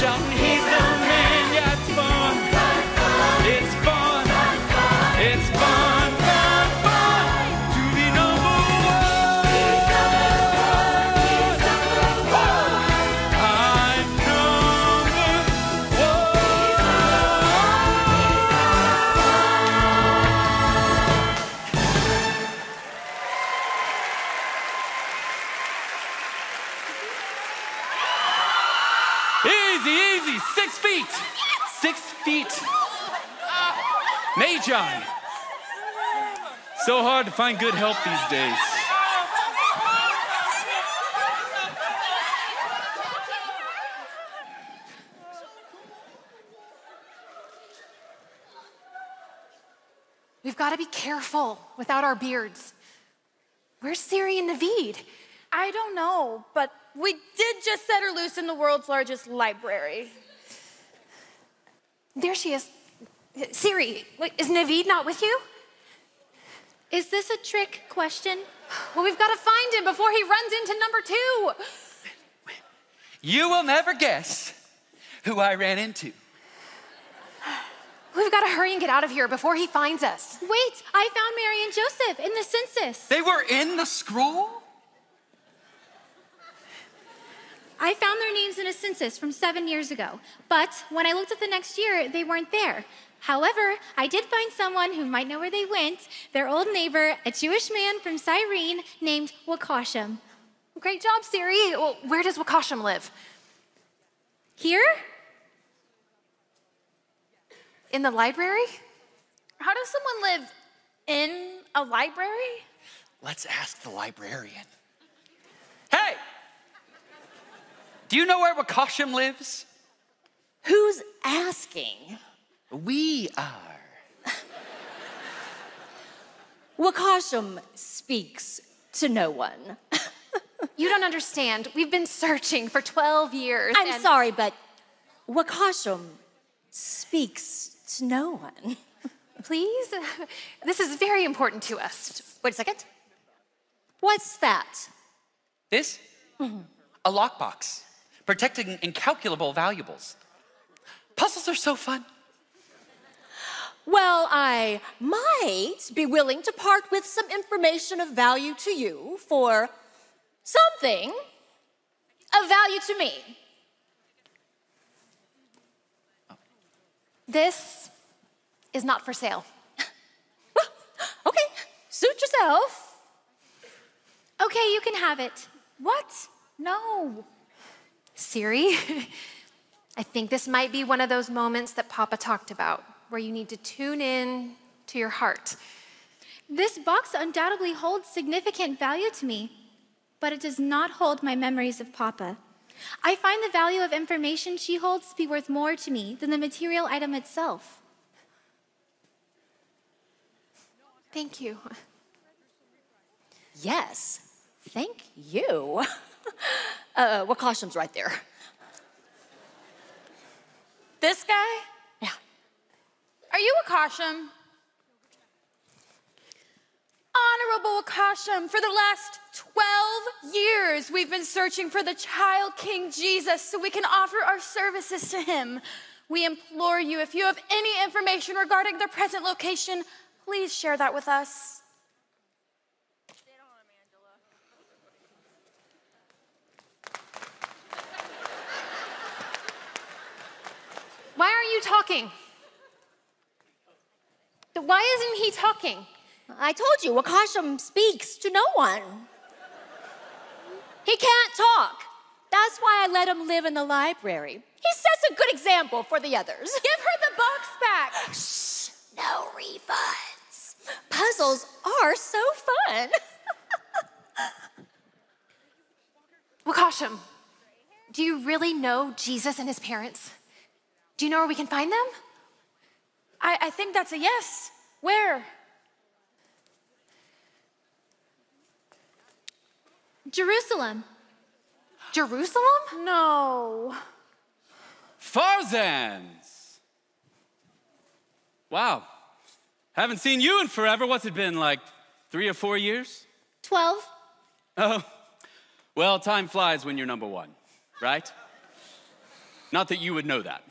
Shouting, he's the Easy, easy. Six feet. Six feet. Magi. So hard to find good help these days. We've got to be careful without our beards. Where's Siri and Navid? I don't know, but we did just set her loose in the world's largest library. There she is. Siri, is Navid not with you? Is this a trick question? Well, we've got to find him before he runs into number two. You will never guess who I ran into. We've got to hurry and get out of here before he finds us. Wait, I found Mary and Joseph in the census. They were in the scroll? I found their names in a census from seven years ago, but when I looked at the next year, they weren't there. However, I did find someone who might know where they went, their old neighbor, a Jewish man from Cyrene named Wakashim. Great job, Siri. Well, where does Wakashim live? Here? In the library? How does someone live in a library? Let's ask the librarian. Hey! Do you know where Wakashim lives? Who's asking? We are. Wakashim speaks to no one. You don't understand. We've been searching for twelve years. I'm and... sorry, but Wakashim speaks to no one. Please? This is very important to us. Wait a second. What's that? This? Mm-hmm. A lockbox, protecting incalculable valuables. Puzzles are so fun. Well, I might be willing to part with some information of value to you for something of value to me. Oh. This is not for sale. Okay, suit yourself. Okay, you can have it. What? No. Siri, I think this might be one of those moments that Papa talked about, where you need to tune in to your heart. This box undoubtedly holds significant value to me, but it does not hold my memories of Papa. I find the value of information she holds to be worth more to me than the material item itself. Thank you. Yes, thank you. Uh, Wakashim's right there. This guy? Yeah. Are you Wakashim? Honorable Wakashim, for the last twelve years, we've been searching for the child King Jesus so we can offer our services to him. We implore you, if you have any information regarding their present location, please share that with us. Why aren't you talking? Why isn't he talking? I told you, Wakashim speaks to no one. He can't talk. That's why I let him live in the library. He sets a good example for the others. Give her the box back. Shh, no refunds. Puzzles are so fun. Wakashim, do you really know Jesus and his parents? Do you know where we can find them? I, I think that's a yes. Where? Jerusalem. Jerusalem? No. Farzans. Wow. Haven't seen you in forever. What's it been, like three or four years? Twelve. Oh. Well, time flies when you're number one, right? Not that you would know that.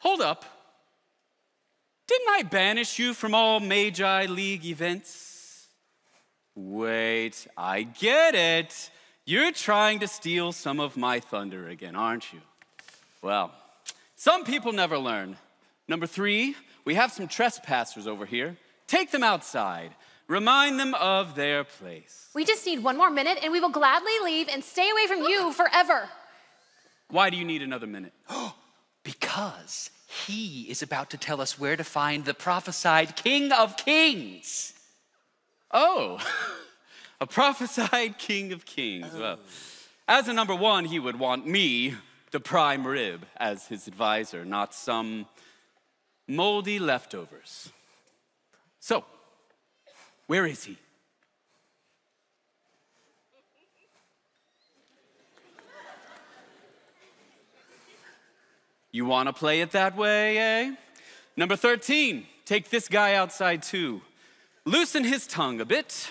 Hold up. Didn't I banish you from all Magi League events? Wait, I get it. You're trying to steal some of my thunder again, aren't you? Well, some people never learn. Number three, we have some trespassers over here. Take them outside. Remind them of their place. We just need one more minute, and we will gladly leave and stay away from you forever. Why do you need another minute? Because he is about to tell us where to find the prophesied King of Kings. Oh, a prophesied King of Kings. Oh. Well, as a number one, he would want me, the prime rib, as his advisor, not some moldy leftovers. So, where is he? You want to play it that way, eh? Number thirteen, take this guy outside too. Loosen his tongue a bit.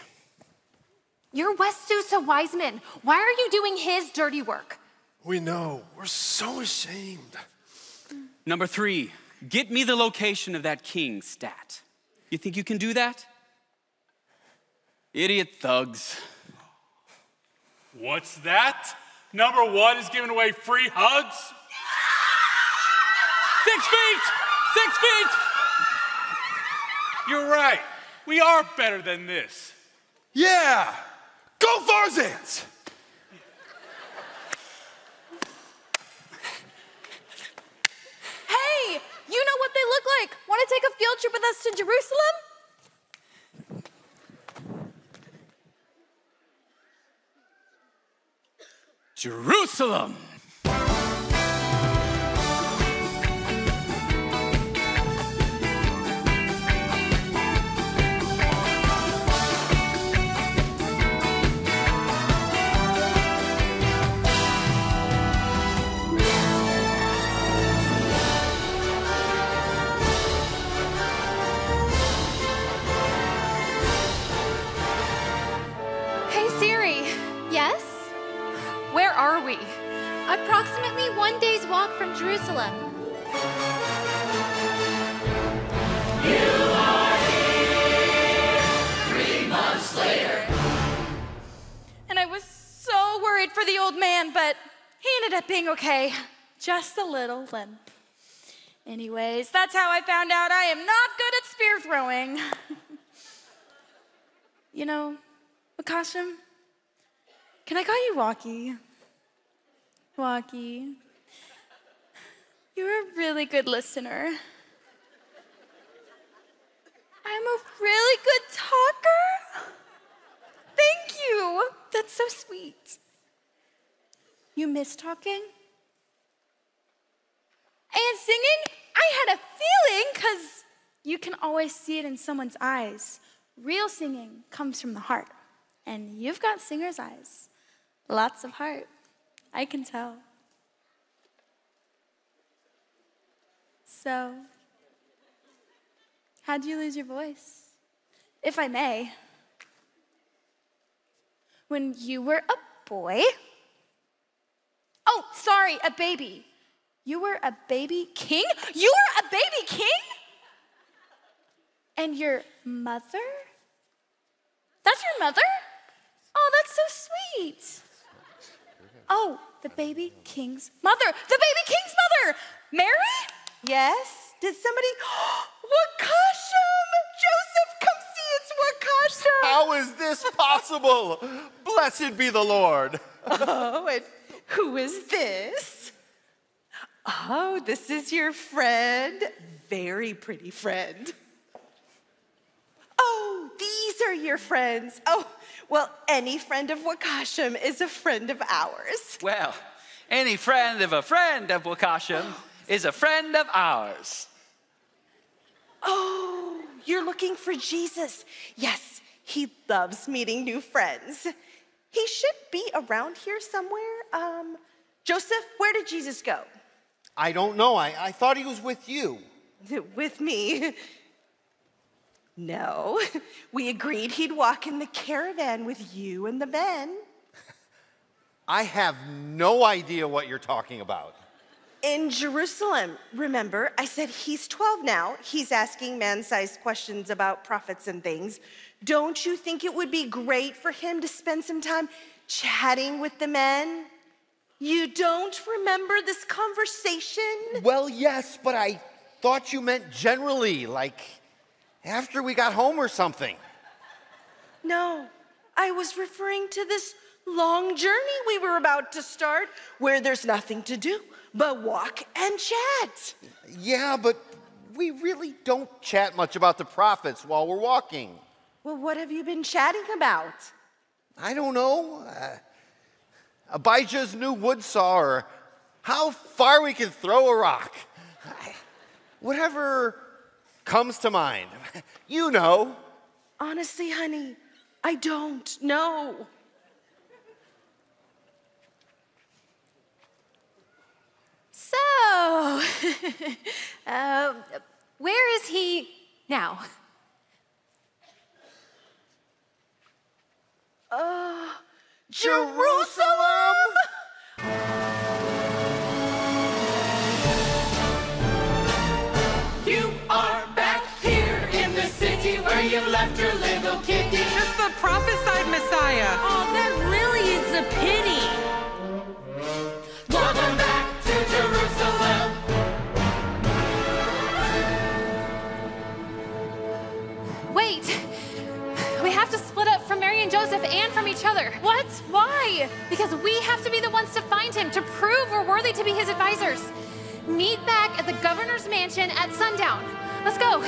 You're West Susa Wiseman. Why are you doing his dirty work? We know. We're so ashamed. Number three, get me the location of that king stat. You think you can do that? Idiot thugs. What's that? Number one is giving away free hugs? Six feet! Six feet! You're right. We are better than this. Yeah! Go Farzans! Hey! You know what they look like! Want to take a field trip with us to Jerusalem? Jerusalem! Approximately one day's walk from Jerusalem. You are here three months later. And I was so worried for the old man, but he ended up being okay. Just a little limp. Anyways, that's how I found out I am not good at spear throwing. You know, Wakashim, can I call you Waki? Waki, you're a really good listener. I'm a really good talker. Thank you. That's so sweet. You miss talking? And singing? I had a feeling, because you can always see it in someone's eyes. Real singing comes from the heart. And you've got singer's eyes. Lots of heart. I can tell. So, how'd you lose your voice? If I may. When you were a boy. Oh, sorry, a baby. You were a baby king? You were a baby king? And your mother? That's your mother? Oh, that's so sweet. Oh, the baby king's mother. The baby king's mother! Mary? Yes? Did somebody... Wakashim! Joseph, come see, it's Wakashim! How is this possible? Blessed be the Lord. Oh, and who is this? Oh, this is your friend. Very pretty friend. Oh, these are your friends. Oh, well, any friend of Wakashim is a friend of ours. Well, any friend of a friend of Wakashim is a friend of ours. Oh, you're looking for Jesus. Yes, he loves meeting new friends. He should be around here somewhere. Um, Joseph, where did Jesus go? I don't know. I, I thought he was with you. With me? No, we agreed he'd walk in the caravan with you and the men. I have no idea what you're talking about. In Jerusalem, remember, I said he's twelve now. He's asking man-sized questions about prophets and things. Don't you think it would be great for him to spend some time chatting with the men? You don't remember this conversation? Well, yes, but I thought you meant generally, like... after we got home or something. No, I was referring to this long journey we were about to start where there's nothing to do but walk and chat. Yeah, but we really don't chat much about the prophets while we're walking. Well, what have you been chatting about? I don't know. Uh, Abijah's new wood saw, or how far we can throw a rock. Whatever comes to mind. You know. Honestly, honey, I don't know. So, uh, where is he now? Uh, Jerusalem! You are back here in the city where you left your little kitty. Just the prophesied Messiah. Oh, that really is a pity. Welcome back to Jerusalem. Wait. We have to split up from Mary and Joseph and from each other. What? Why? Because we have to be the ones to find him, to prove we're worthy to be his advisors. Meet back at the governor's mansion at sundown. Let's go.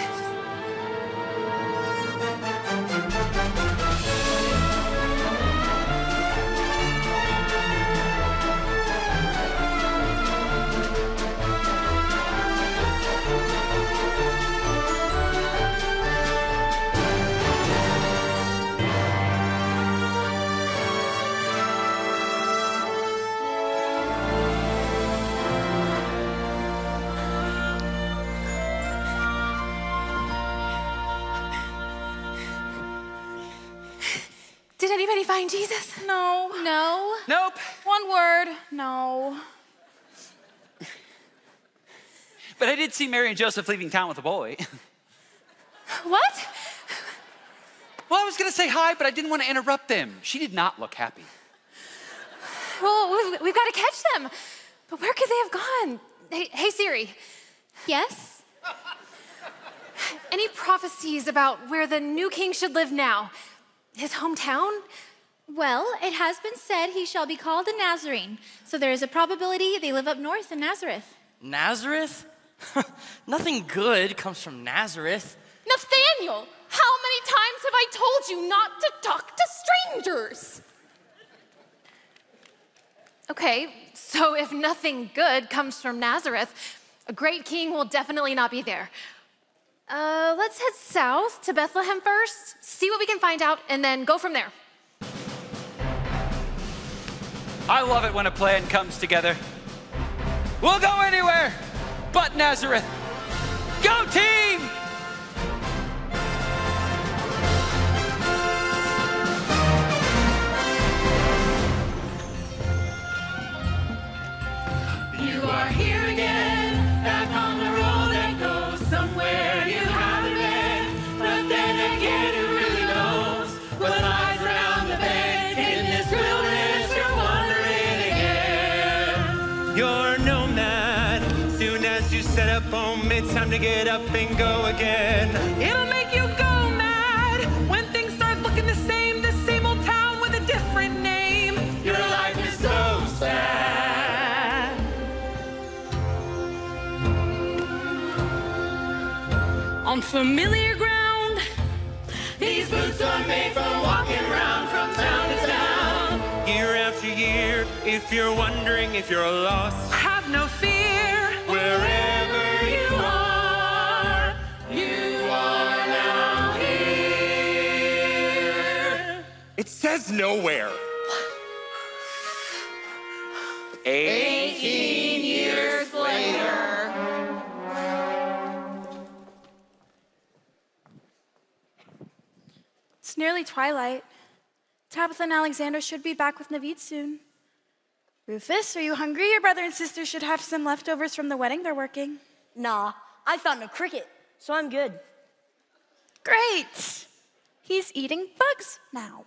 Did anybody find Jesus? No. No? Nope. One word, no. But I did see Mary and Joseph leaving town with a boy. What? Well, I was gonna say hi, but I didn't want to interrupt them. She did not look happy. Well, we've got to catch them. But where could they have gone? Hey, hey Siri. Yes? Any prophecies about where the new king should live now? His hometown? Well, it has been said he shall be called a Nazarene. So there is a probability they live up north in Nazareth. Nazareth? Nothing good comes from Nazareth. Nathanael, how many times have I told you not to talk to strangers? Okay, so if nothing good comes from Nazareth, a great king will definitely not be there. Uh, let's head south to Bethlehem first, see what we can find out, and then go from there. I love it when a plan comes together. We'll go anywhere but Nazareth. Go team! You are here again, back on the road that goes somewhere. It's time to get up and go again. It'll make you go mad when things start looking the same. The same old town with a different name. Your life is so sad. On familiar ground. These boots are made for walking around from town to town. Year after year, if you're wondering if you're lost, have no fear. Wherever you are, you are now here. It says nowhere. Eighteen years later. It's nearly twilight. Tabitha and Alexander should be back with Navid soon. Rufus, are you hungry? Your brother and sister should have some leftovers from the wedding they're working. Nah, I found a cricket, so I'm good. Great! He's eating bugs now.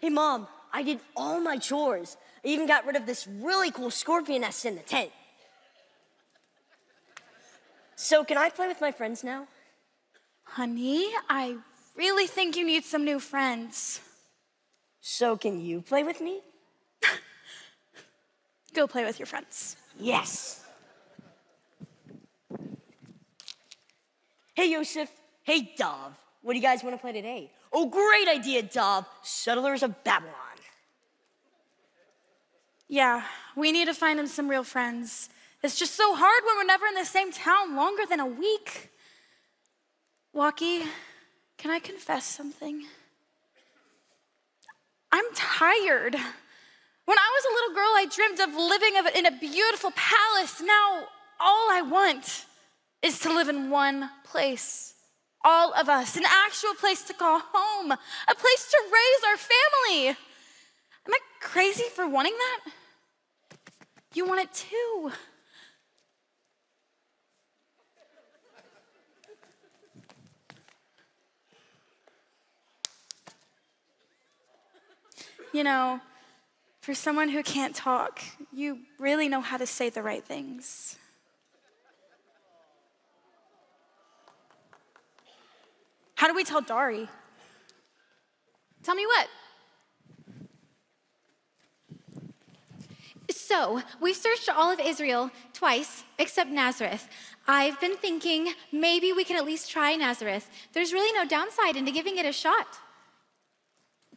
Hey, Mom, I did all my chores. I even got rid of this really cool scorpion nest in the tent. So can I play with my friends now? Honey, I really think you need some new friends. So can you play with me? Go play with your friends. Yes. Hey, Yosef. Hey, Dov. What do you guys want to play today? Oh, great idea, Dov. Settlers of Babylon. Yeah, we need to find him some real friends. It's just so hard when we're never in the same town longer than a week. Walkie, can I confess something? I'm tired. When I was a little girl, I dreamed of living in a beautiful palace. Now, all I want is to live in one place. All of us, an actual place to call home, a place to raise our family. Am I crazy for wanting that? You want it too. You know, for someone who can't talk, you really know how to say the right things. How do we tell Dari? Tell me what? So, we've searched all of Israel twice, except Nazareth. I've been thinking maybe we can at least try Nazareth. There's really no downside into giving it a shot.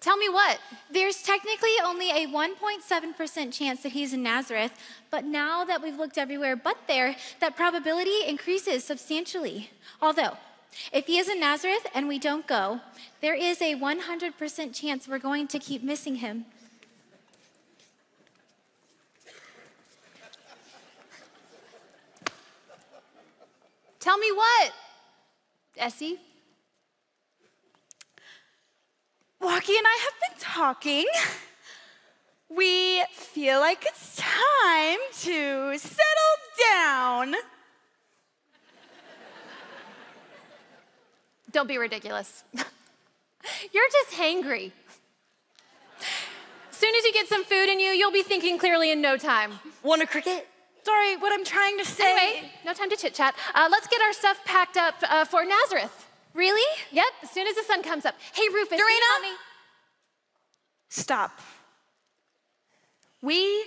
Tell me what? There's technically only a one point seven percent chance that he's in Nazareth, but now that we've looked everywhere but there, that probability increases substantially. Although, if he is in Nazareth and we don't go, there is a one hundred percent chance we're going to keep missing him. Tell me what, Essie? Walkie and I have been talking. We feel like it's time to settle down. Don't be ridiculous. You're just hangry. As soon as you get some food in you, you'll be thinking clearly in no time. Want a cricket? Sorry, what I'm trying to say. Anyway, no time to chit chat. Uh, let's get our stuff packed up uh, for Nazareth. Really? Yep, as soon as the sun comes up. Hey, Rufus, Darina, stop. We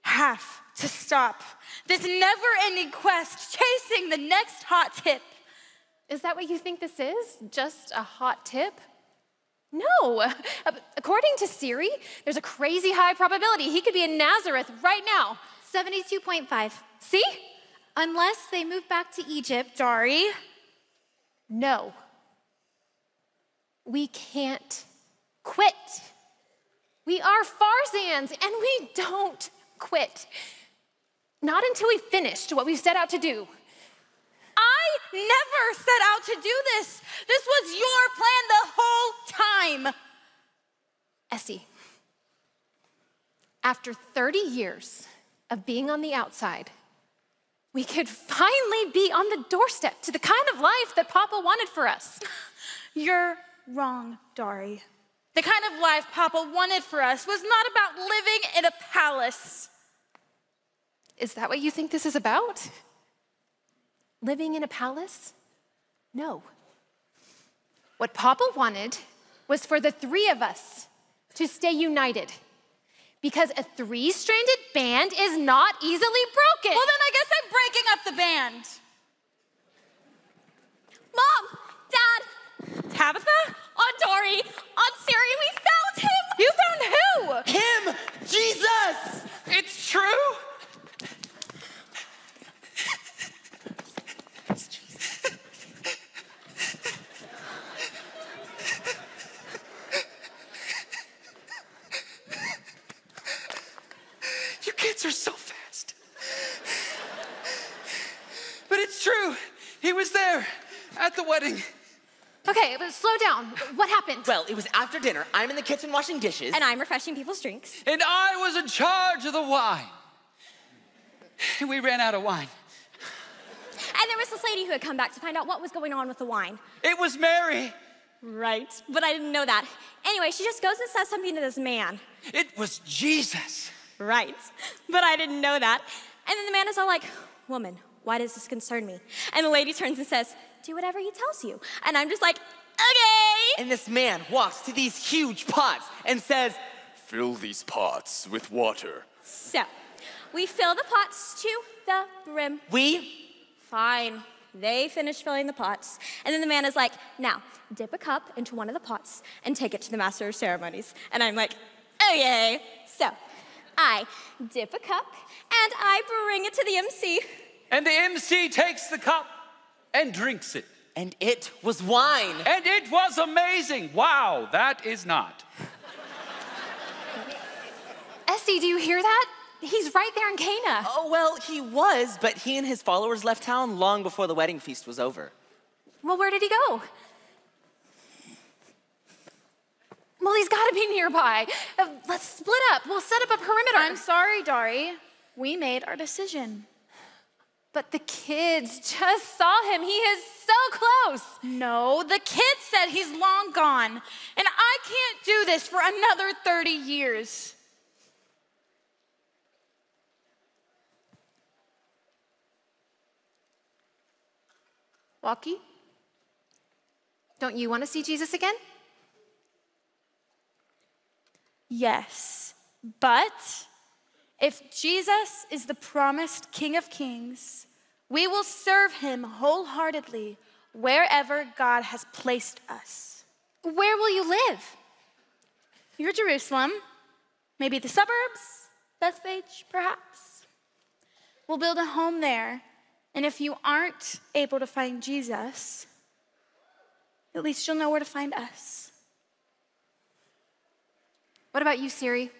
have to stop this never-ending quest chasing the next hot tip. Is that what you think this is? Just a hot tip? No. According to Siri, there's a crazy high probability he could be in Nazareth right now. seventy-two point five. See? Unless they move back to Egypt. Dari. No. We can't quit. We are Farzans, and we don't quit. Not until we've finished what we've set out to do. I never set out to do this. This was your plan the whole time. Essie, after thirty years of being on the outside, we could finally be on the doorstep to the kind of life that Papa wanted for us. You're wrong, Dari. The kind of life Papa wanted for us was not about living in a palace. Is that what you think this is about? Living in a palace? No. What Papa wanted was for the three of us to stay united. Because a three-stranded band is not easily broken. Well, then I guess I'm breaking up the band. Mom, Dad, Tabitha, Aunt Dari, Aunt Siri, we found him. You found who? Him, Jesus. It's true. It's Jesus. Are so fast. But it's true. He was there at the wedding. Okay, but slow down. What happened? Well, it was after dinner. I'm in the kitchen washing dishes. And I'm refreshing people's drinks. And I was in charge of the wine. And we ran out of wine. And there was this lady who had come back to find out what was going on with the wine. It was Mary. Right, but I didn't know that. Anyway, she just goes and says something to this man. It was Jesus. Right, but I didn't know that. And then the man is all like, woman, why does this concern me? And the lady turns and says, do whatever he tells you. And I'm just like, Okay. And this man walks to these huge pots and says, fill these pots with water. So, we fill the pots to the brim. We? Fine. They finish filling the pots. And then the man is like, now, dip a cup into one of the pots and take it to the master of ceremonies. And I'm like, oh, yay. So, I dip a cup and I bring it to the M C. And the M C takes the cup and drinks it. And it was wine. And it was amazing. Wow, that is not. Essie, do you hear that? He's right there in Cana. Oh, well, he was, but he and his followers left town long before the wedding feast was over. Well, where did he go? Well, he's got to be nearby. Uh, let's split up. We'll set up a perimeter. I'm sorry, Dari. We made our decision. But the kids just saw him. He is so close. No, the kids said he's long gone. And I can't do this for another thirty years. Walkie, don't you want to see Jesus again? Yes, but if Jesus is the promised King of Kings, we will serve him wholeheartedly wherever God has placed us. Where will you live? Your Jerusalem, maybe the suburbs, Bethphage, perhaps. We'll build a home there. And if you aren't able to find Jesus, at least you'll know where to find us. What about you, Siri?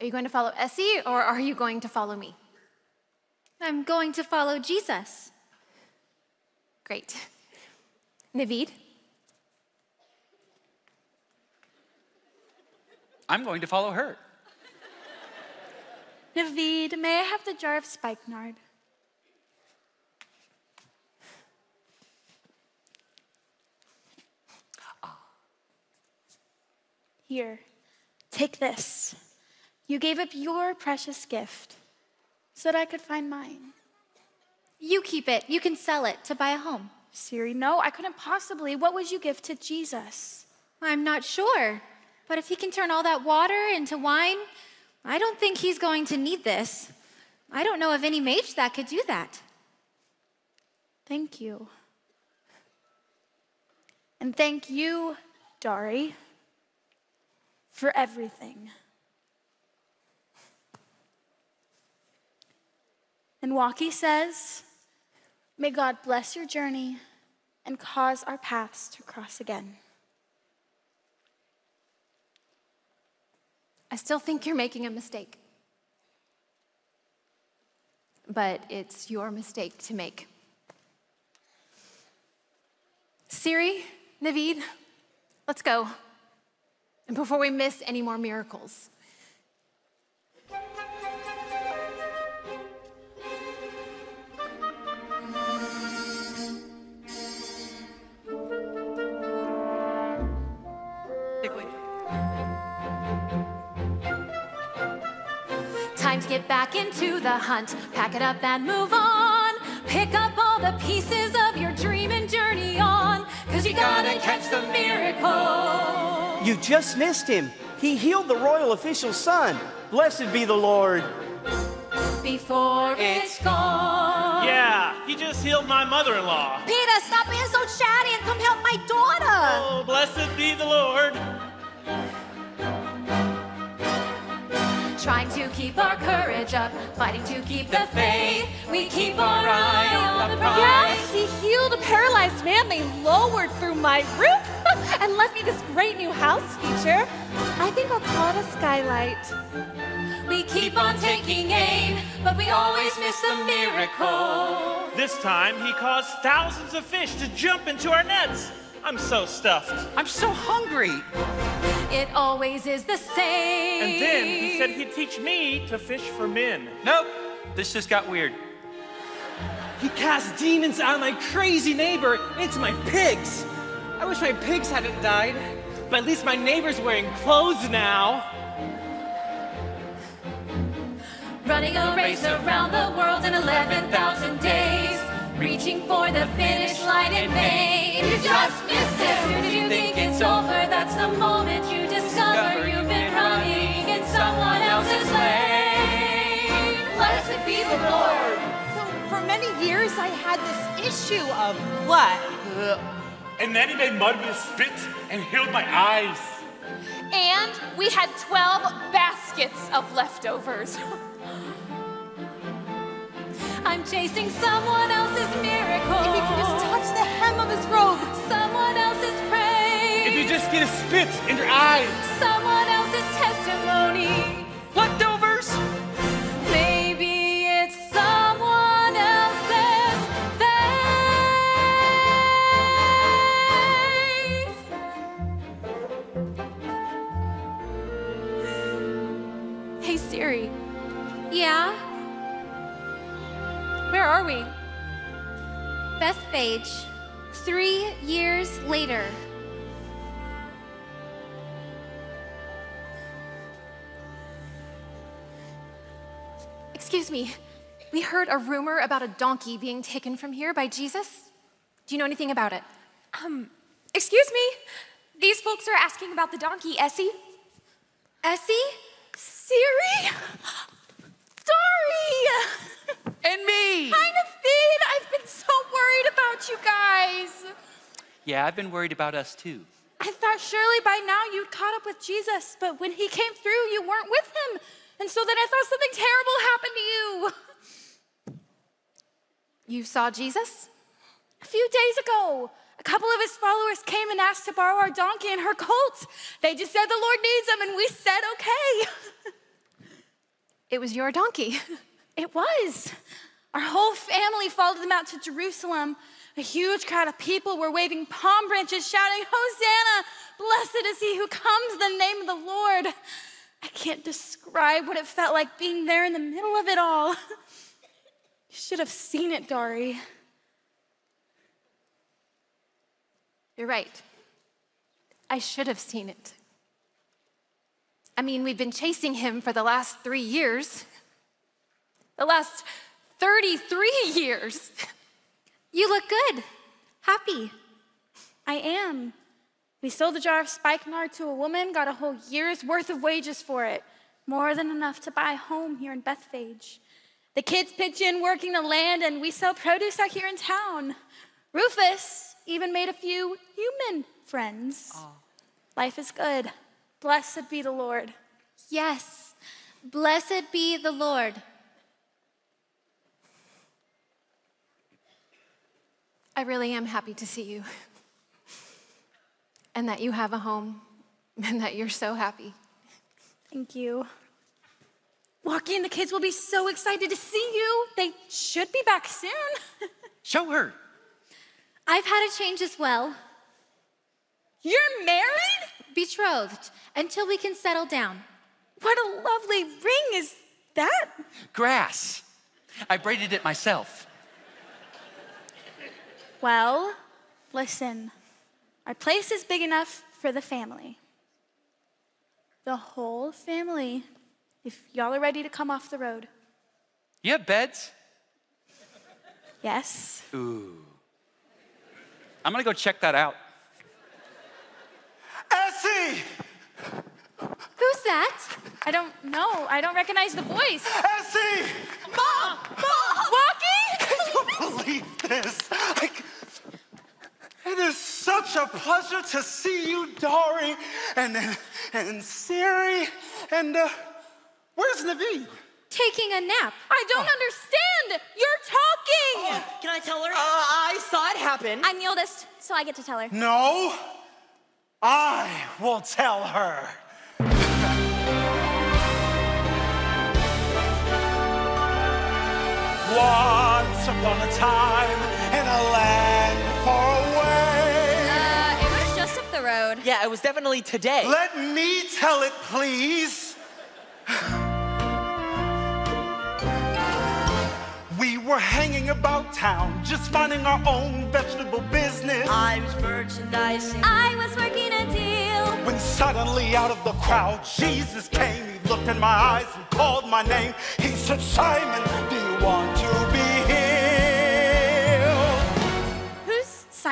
Are you going to follow Essie, or are you going to follow me? I'm going to follow Jesus. Great. Navid? I'm going to follow her. Navid, may I have the jar of spikenard? Here, take this. You gave up your precious gift so that I could find mine. You keep it. You can sell it to buy a home. Siri, no, I couldn't possibly. What would you give to Jesus? I'm not sure. But if he can turn all that water into wine, I don't think he's going to need this. I don't know of any mage that could do that. Thank you. And thank you, Dari, for everything. And Waki says, may God bless your journey and cause our paths to cross again. I still think you're making a mistake. But it's your mistake to make. Siri, Navid, let's go. And before we miss any more miracles. Time to get back into the hunt. Pack it up and move on. Pick up all the pieces of your dream and journey on. Cause you gotta catch the miracle. You just missed him. He healed the royal official's son. Blessed be the Lord. Before it's gone. Yeah, he just healed my mother-in-law. Peter, stop being so chatty and come help my daughter. Oh, blessed be the Lord. Trying to keep our courage up, fighting to keep the faith. We keep our eye on the prize. Yes, he healed a paralyzed man they lowered through my roof and left me this great new house feature. I think I'll call it a skylight. We keep on taking aim, but we always miss the miracle. This time, he caused thousands of fish to jump into our nets. I'm so stuffed. I'm so hungry. It always is the same. And then he said he'd teach me to fish for men. Nope, this just got weird. He cast demons out of my crazy neighbor into my pigs. I wish my pigs hadn't died, but at least my neighbor's wearing clothes now. Running a race around the world in eleven thousand days. Reaching reaching for the finish line in vain. You just missed it. When you think it's over, that's the moment you discover you've been running in someone else's lane. Blessed be the Lord. So for many years, I had this issue of what? And then he made mud with spit and healed my eyes. And we had twelve baskets of leftovers. I'm chasing someone else's miracle. If you can just touch the hem of his robe, someone else's praise. If you just get a spit in your eye, someone else's testimony. Leftovers. Maybe it's someone else's faith. Hey Siri. Yeah? Where are we? Bethphage, three years later. Excuse me, we heard a rumor about a donkey being taken from here by Jesus. Do you know anything about it? Um, excuse me, these folks are asking about the donkey, Essie. Essie? Siri? Sorry! And me! Hi, Navid! I've been so worried about you guys! Yeah, I've been worried about us too. I thought surely by now you'd caught up with Jesus, but when he came through, you weren't with him. And so then I thought something terrible happened to you. You saw Jesus? A few days ago, a couple of his followers came and asked to borrow our donkey and her colt. They just said the Lord needs them, and we said, okay. It was your donkey. It was. Our whole family followed them out to Jerusalem. A huge crowd of people were waving palm branches, shouting, Hosanna! Blessed is he who comes in the name of the Lord. I can't describe what it felt like being there in the middle of it all. You should have seen it, Dari. You're right. I should have seen it. I mean, we've been chasing him for the last three years. The last thirty-three years. You look good, happy. I am. We sold a jar of spikenard to a woman, got a whole year's worth of wages for it. More than enough to buy a home here in Bethphage. The kids pitch in working the land and we sell produce out here in town. Rufus even made a few human friends. Oh. Life is good. Blessed be the Lord. Yes, blessed be the Lord. I really am happy to see you and that you have a home and that you're so happy. Thank you. Walk in, the kids will be so excited to see you. They should be back soon. Show her. I've had a change as well. You're married? Betrothed, until we can settle down. What a lovely ring is that? Grass. I braided it myself. Well, listen, our place is big enough for the family. The whole family, if y'all are ready to come off the road. You have beds? Yes. Ooh. I'm gonna go check that out. Essie! Who's that? I don't know. I don't recognize the voice. Essie! Mom! Mom! Walkie? Can you believe this? Like, it is such a pleasure to see you, Dari, and, and, and Siri, and uh, where's Navid? Taking a nap. I don't oh. understand. You're talking. Oh. Can I tell her? Uh, I saw it happen. I'm the oldest, so I get to tell her. No, I will tell her. Once upon a time in a land far away. Uh, it was just up the road. Yeah, it was definitely today. Let me tell it, please. We were hanging about town, just finding our own vegetable business. I was merchandising. I was working a deal. When suddenly out of the crowd, Jesus came. He looked in my eyes and called my name. He said, Simon, do you want to be healed?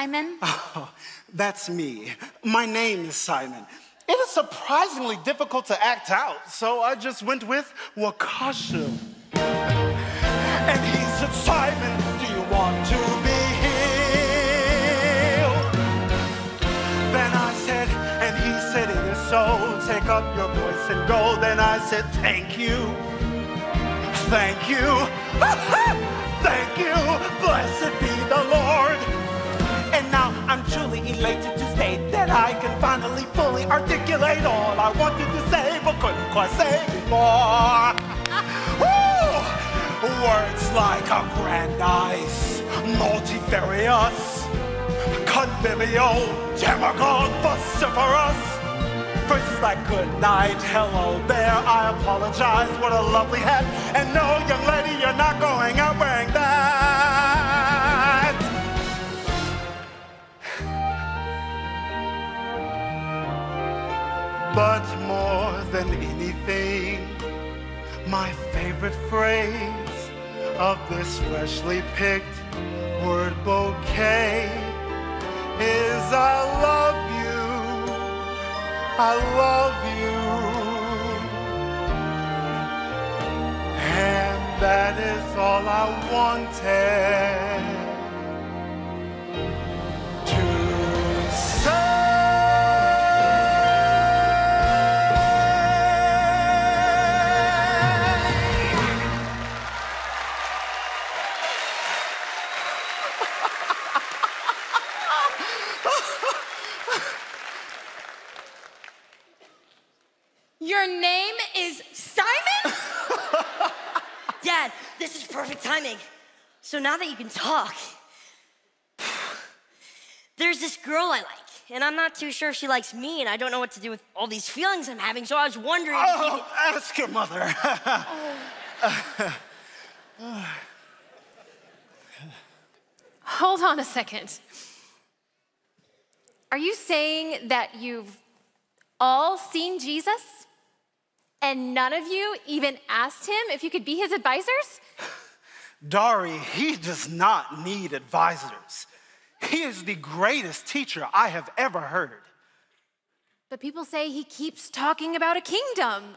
Simon? Oh, that's me. My name is Simon. It is surprisingly difficult to act out, so I just went with Wakashim. And he said, Simon, do you want to be healed? Then I said, and he said, it is so, take up your voice and go. Then I said, thank you, thank you, thank you, blessed be the Lord. And now I'm truly elated to state that I can finally fully articulate all I wanted to say but couldn't quite say before. Words like aggrandize, multifarious, convivial, demagogue, vociferous. Phrases like good night, hello there, I apologize, what a lovely hat. And no, young lady, you're not going out wearing that. But more than anything, my favorite phrase of this freshly picked word bouquet is I love you, I love you, and that is all I wanted to say. Your name is Simon? Dad, this is perfect timing. So now that you can talk, there's this girl I like, and I'm not too sure if she likes me, and I don't know what to do with all these feelings I'm having, so I was wondering oh, if you ask your mother. Oh. Hold on a second. Are you saying that you've all seen Jesus? And none of you even asked him if you could be his advisors? Dari, he does not need advisors. He is the greatest teacher I have ever heard. But people say he keeps talking about a kingdom.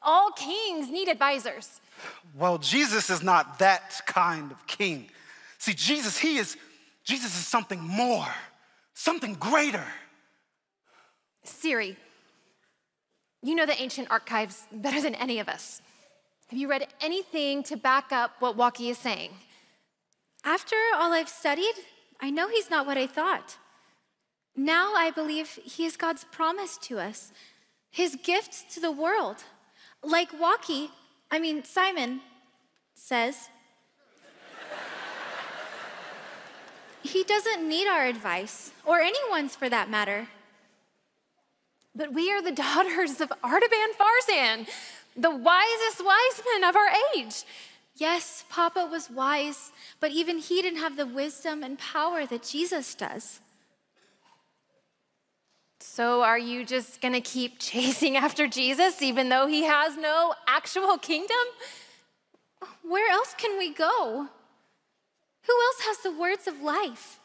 All kings need advisors. Well, Jesus is not that kind of king. See, Jesus, he is, Jesus is something more, something greater. Siri. You know the ancient archives better than any of us. Have you read anything to back up what Walkie is saying? After all I've studied, I know he's not what I thought. Now I believe he is God's promise to us, his gift to the world. Like Walkie, I mean Simon, says, he doesn't need our advice, or anyone's for that matter. But we are the daughters of Artaban Farzan, the wisest wise men of our age. Yes, Papa was wise, but even he didn't have the wisdom and power that Jesus does. So are you just gonna keep chasing after Jesus even though he has no actual kingdom? Where else can we go? Who else has the words of life?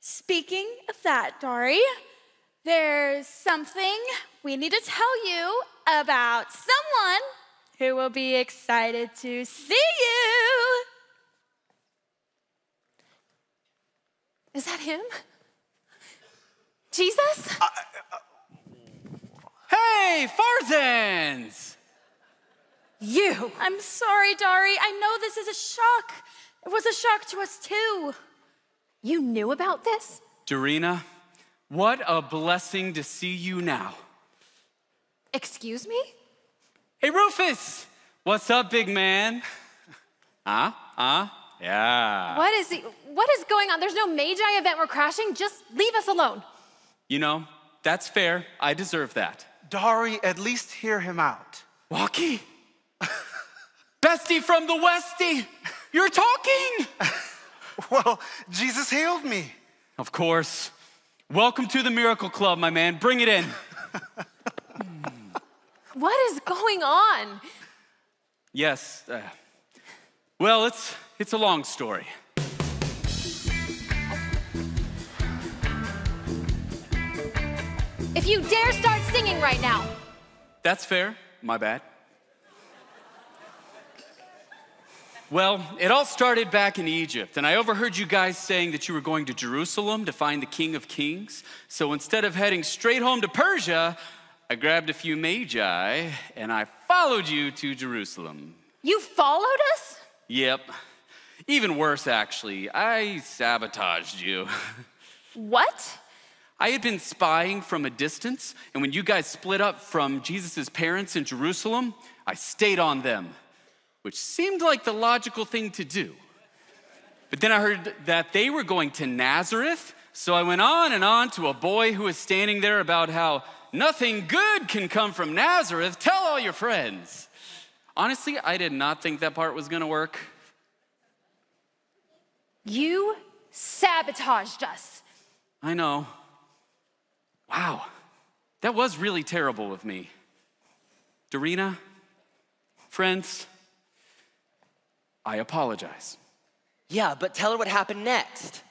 Speaking of that, Dari, there's something we need to tell you about someone who will be excited to see you. Is that him? Jesus? Uh, uh, hey, Farzans! You. I'm sorry, Dari. I know this is a shock. It was a shock to us, too. You knew about this? Darina? What a blessing to see you now. Excuse me? Hey, Rufus! What's up, big man? Huh? Huh? Yeah. What is, he, what is going on? There's no Magi event we're crashing. Just leave us alone. You know, that's fair. I deserve that. Dari, at least hear him out. Walkie? Bestie from the Westie! You're talking! Well, Jesus healed me. Of course. Welcome to the Miracle Club, my man. Bring it in. What is going on? Yes. Uh, well, it's, it's a long story. if you dare start singing right now. That's fair. My bad. Well, it all started back in Egypt, and I overheard you guys saying that you were going to Jerusalem to find the King of Kings. So instead of heading straight home to Persia, I grabbed a few magi, and I followed you to Jerusalem. You followed us? Yep. Even worse, actually. I sabotaged you. What? I had been spying from a distance, and when you guys split up from Jesus' parents in Jerusalem, I stayed on them, which seemed like the logical thing to do. But then I heard that they were going to Nazareth, so I went on and on to a boy who was standing there about how nothing good can come from Nazareth. Tell all your friends. Honestly, I did not think that part was gonna work. You sabotaged us. I know. Wow, that was really terrible of me. Darina, friends, I apologize. Yeah, but tell her what happened next.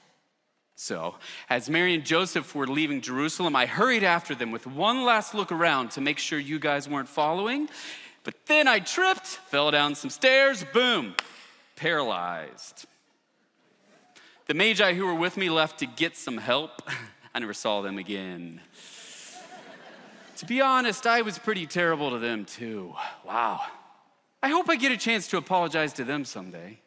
So, as Mary and Joseph were leaving Jerusalem, I hurried after them with one last look around to make sure you guys weren't following. But then I tripped, fell down some stairs, boom, paralyzed. The magi who were with me left to get some help. I never saw them again. To be honest, I was pretty terrible to them too. Wow. I hope I get a chance to apologize to them someday.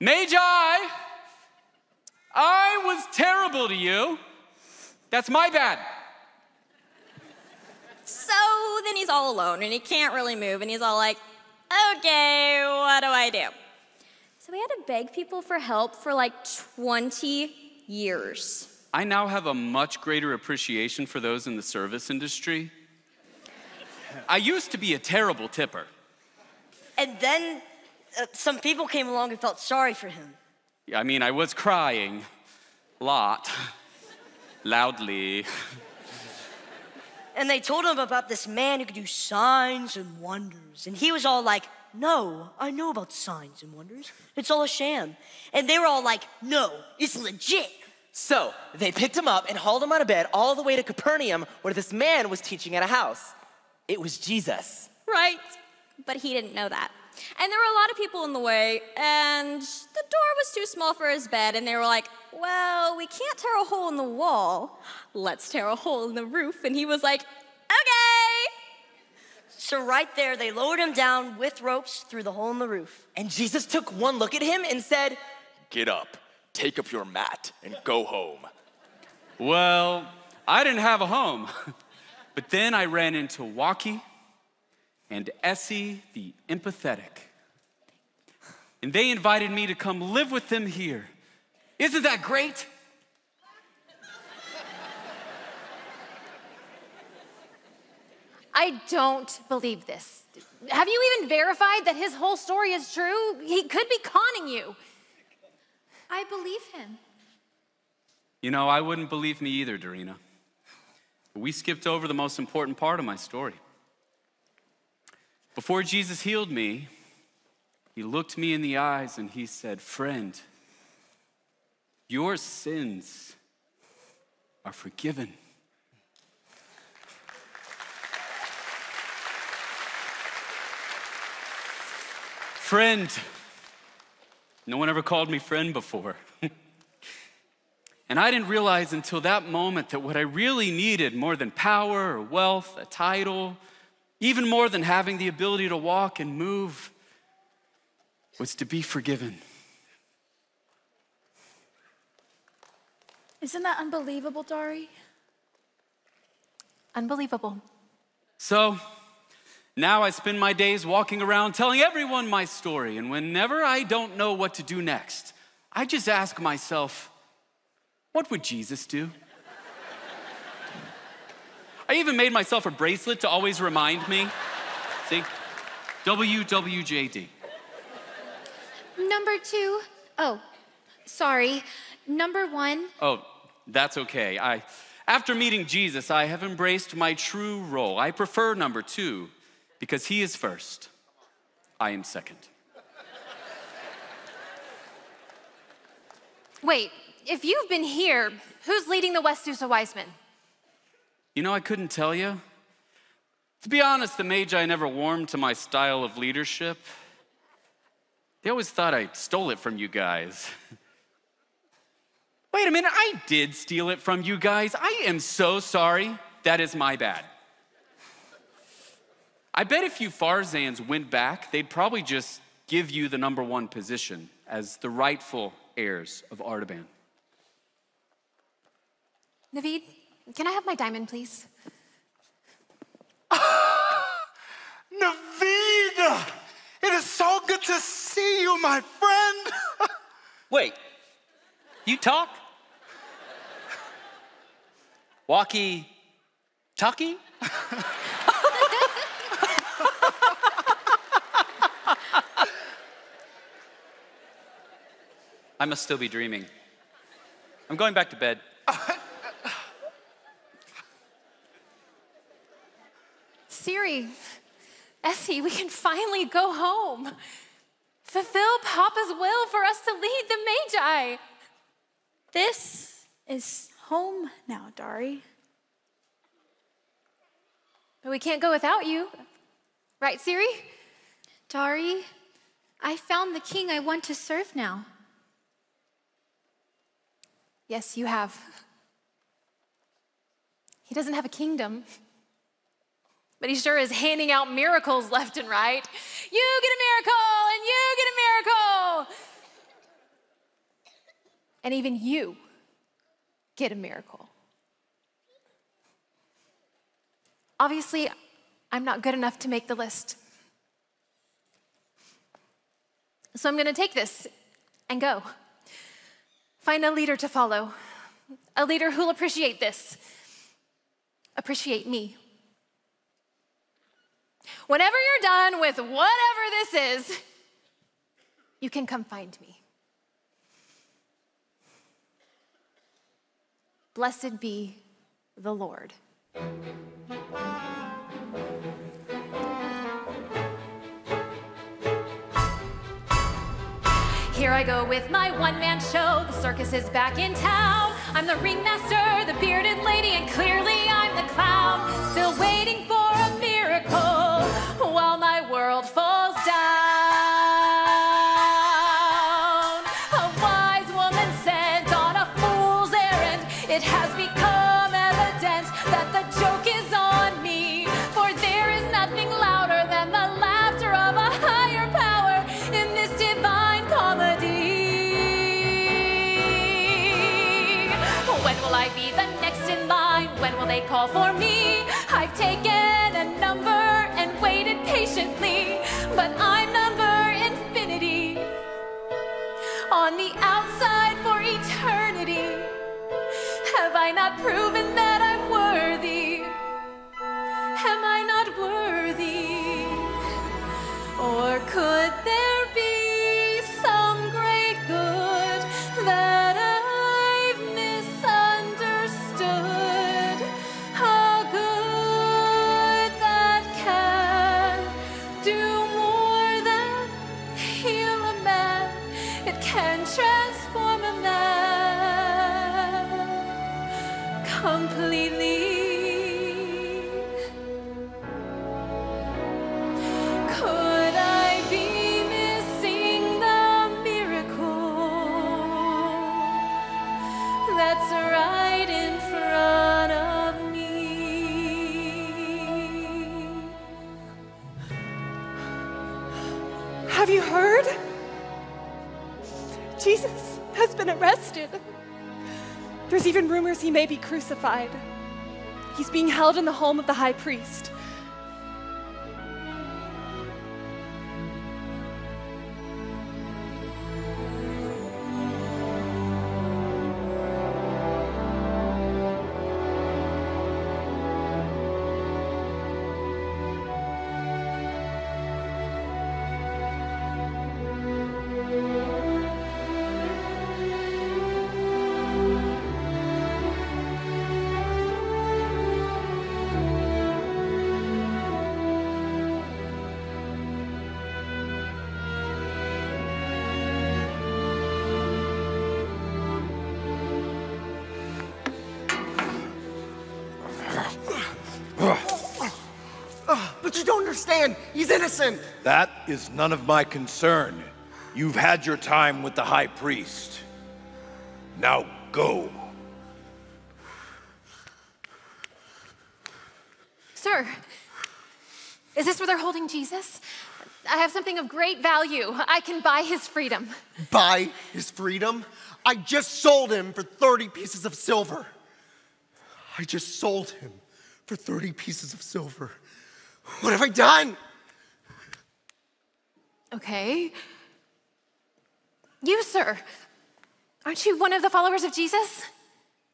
Magi, I was terrible to you. That's my bad. So then he's all alone and he can't really move and he's all like, okay, what do I do? So we had to beg people for help for like twenty years. I now have a much greater appreciation for those in the service industry. I used to be a terrible tipper. And then uh, some people came along and felt sorry for him. I mean, I was crying. A lot. Loudly. And they told him about this man who could do signs and wonders. And he was all like, no, I know about signs and wonders. It's all a sham. And they were all like, no, it's legit. So they picked him up and hauled him on a bed all the way to Capernaum, where this man was teaching at a house. It was Jesus. Right, but he didn't know that. And there were a lot of people in the way, and the door was too small for his bed, and they were like, well, we can't tear a hole in the wall. Let's tear a hole in the roof. And he was like, okay. So right there, they lowered him down with ropes through the hole in the roof. And Jesus took one look at him and said, get up, take up your mat, and go home. Well, I didn't have a home. But then I ran into Waki and Essie, the empathetic. And they invited me to come live with them here. Isn't that great? I don't believe this. Have you even verified that his whole story is true? He could be conning you. I believe him. You know, I wouldn't believe me either, Darina. We skipped over the most important part of my story. Before Jesus healed me, he looked me in the eyes and he said, friend, your sins are forgiven. Friend. No one ever called me friend before. And I didn't realize until that moment that what I really needed more than power or wealth, a title, even more than having the ability to walk and move, was to be forgiven. Isn't that unbelievable, Dari? Unbelievable. So now I spend my days walking around telling everyone my story, and whenever I don't know what to do next, I just ask myself, what would Jesus do? I even made myself a bracelet to always remind me. See? W W J D. Number two. Oh, sorry. Number one. Oh, that's okay. I, after meeting Jesus, I have embraced my true role. I prefer number two because he is first. I am second. Wait. If you've been here, who's leading the West Susa Wiseman? You know, I couldn't tell you. To be honest, the Magi never warmed to my style of leadership. They always thought I stole it from you guys. Wait a minute, I did steal it from you guys. I am so sorry. That is my bad. I bet if you Farzans went back, they'd probably just give you the number one position as the rightful heirs of Artaban. Navid, can I have my diamond, please? Navid! It is so good to see you, my friend! Wait, you talk? Walkie-talkie? I must still be dreaming. I'm going back to bed. Siri, Essie, we can finally go home. Fulfill Papa's will for us to lead the Magi. This is home now, Dari. But we can't go without you. Right, Siri? Dari, I found the king I want to serve now. Yes, you have. He doesn't have a kingdom, but he sure is handing out miracles left and right. You get a miracle, and you get a miracle. And even you get a miracle. Obviously, I'm not good enough to make the list. So I'm going to take this and go. Find a leader to follow, a leader who'll appreciate this, appreciate me. Whenever you're done with whatever this is, you can come find me. Blessed be the Lord. Here I go with my one-man show. The circus is back in town. I'm the ringmaster, the bearded lady, and clearly I'm the clown. Still waiting for a miracle while my world falls down. A wise woman sent on a fool's errand. It has become evident that the joke is on me, for there is nothing louder than the laughter of a higher power in this divine comedy. When will I be the next in line? When will they call for me? I've taken a number and waited patiently, but I'm number infinity, on the outside for eternity. Have I not proven that I'm worthy? Am I not worthy? Or could there be some great good that I've misunderstood, a good that can do more than heal a man? It can transform a man completely. Could I be that's right in front of me? Have you heard? Jesus has been arrested. There's even rumors he may be crucified. He's being held in the home of the high priest. man. He's innocent. That is none of my concern. You've had your time with the high priest. Now go. Sir, is this where they're holding Jesus? I have something of great value. I can buy his freedom. Buy his freedom? I just sold him for thirty pieces of silver. I just sold him for thirty pieces of silver. What have I done? Okay. You, sir, aren't you one of the followers of Jesus?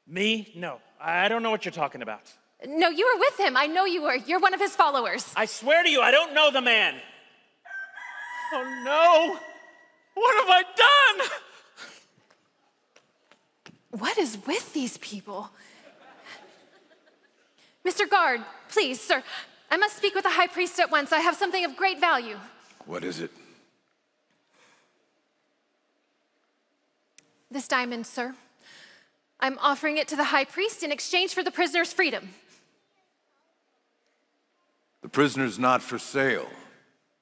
Me? No. I don't know what you're talking about. No, you were with him. I know you were. You're one of his followers. I swear to you, I don't know the man. Oh no! What have I done? What is with these people? Mister Guard, please, sir. I must speak with the high priest at once. I have something of great value. What is it? This diamond, sir. I'm offering it to the high priest in exchange for the prisoner's freedom. The prisoner's not for sale.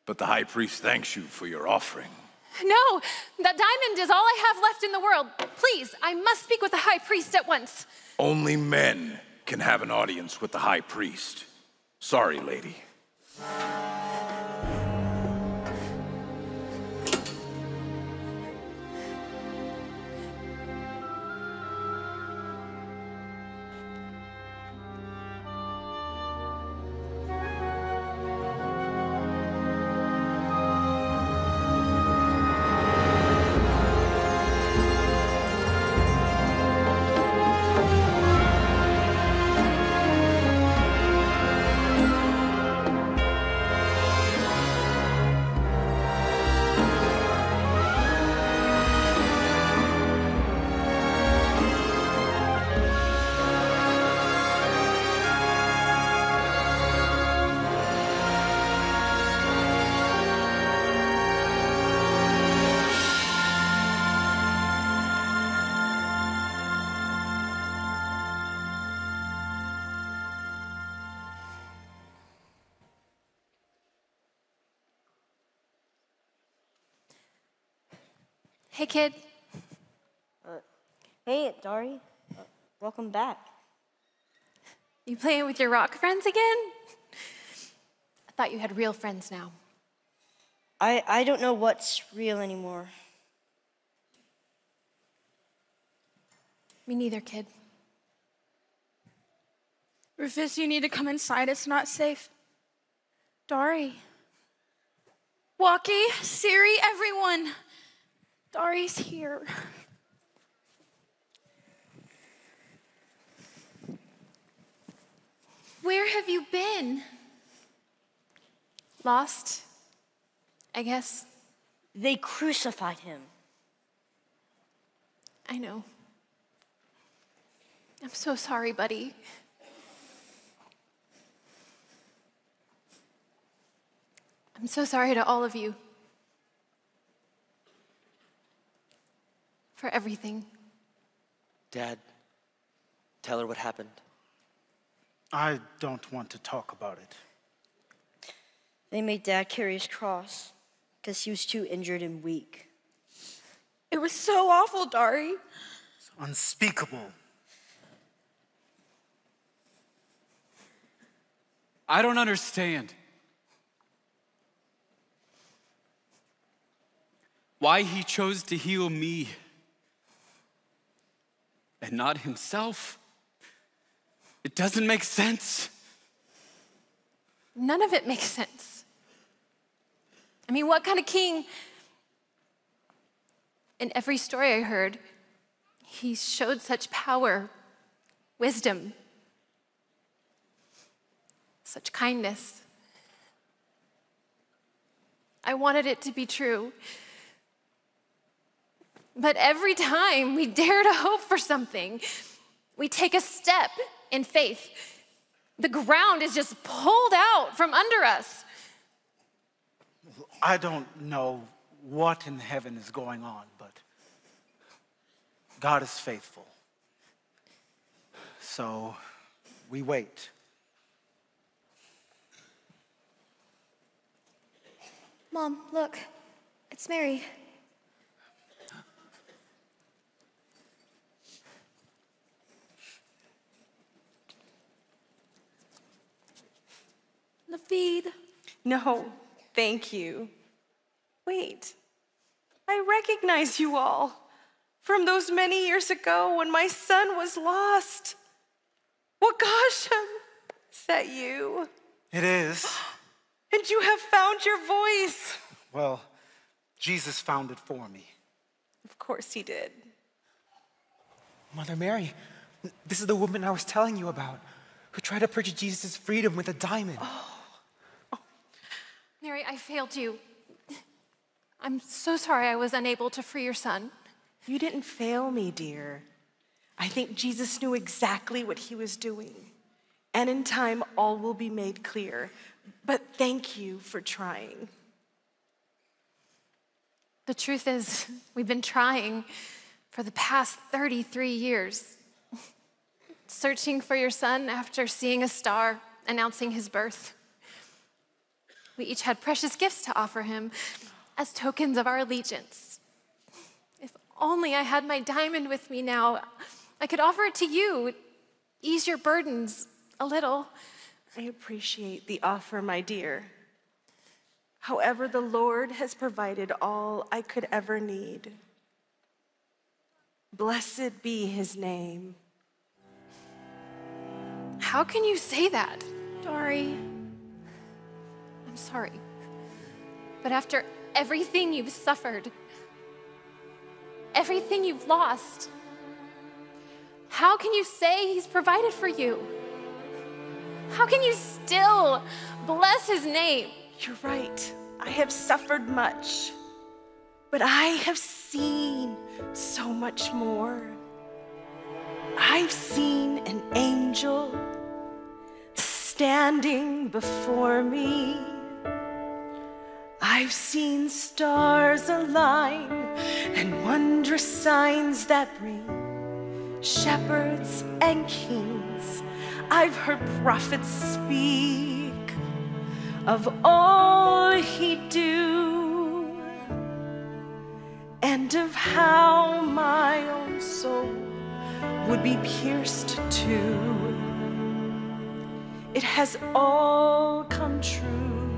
But the high priest thanks you for your offering. No, that diamond is all I have left in the world. Please, I must speak with the high priest at once. Only men can have an audience with the high priest. Sorry, lady. Hey, kid. Uh, hey, Dari. Uh, welcome back. You playing with your rock friends again? I thought you had real friends now. I, I don't know what's real anymore. Me neither, kid. Rufus, you need to come inside. It's not safe. Dari. Walkie, Siri, everyone. Dari's here. Where have you been? Lost, I guess. They crucified him. I know. I'm so sorry, buddy. I'm so sorry to all of you. For everything. Dad, tell her what happened. I don't want to talk about it. They made Dad carry his cross because he was too injured and weak. It was so awful, Dari. It's unspeakable. I don't understand why he chose to heal me. And not himself. It doesn't make sense. None of it makes sense. I mean, what kind of king? In every story I heard, he showed such power, wisdom, such kindness. I wanted it to be true. But every time we dare to hope for something, we take a step in faith. The ground is just pulled out from under us. I don't know what in heaven is going on, but God is faithful. So we wait. Mom, look, it's Mary. Navid. No, thank you. Wait, I recognize you all from those many years ago when my son was lost. Wakashim, is that you? It is. And you have found your voice. Well, Jesus found it for me. Of course he did. Mother Mary, this is the woman I was telling you about, who tried to purchase Jesus' freedom with a diamond. Oh. Oh. Mary, I failed you. I'm so sorry I was unable to free your son. You didn't fail me, dear. I think Jesus knew exactly what he was doing. And in time, all will be made clear. But thank you for trying. The truth is, we've been trying for the past thirty-three years. Searching for your son after seeing a star announcing his birth. We each had precious gifts to offer him as tokens of our allegiance. If only I had my diamond with me now, I could offer it to you, ease your burdens a little. I appreciate the offer, my dear. However, the Lord has provided all I could ever need. Blessed be his name. How can you say that? Dari, I'm sorry, but after everything you've suffered, everything you've lost, how can you say he's provided for you? How can you still bless his name? You're right. I have suffered much, but I have seen so much more. I've seen an angel standing before me. I've seen stars align and wondrous signs that bring shepherds and kings. I've heard prophets speak of all he do and of how my own soul would be pierced too. It has all come true.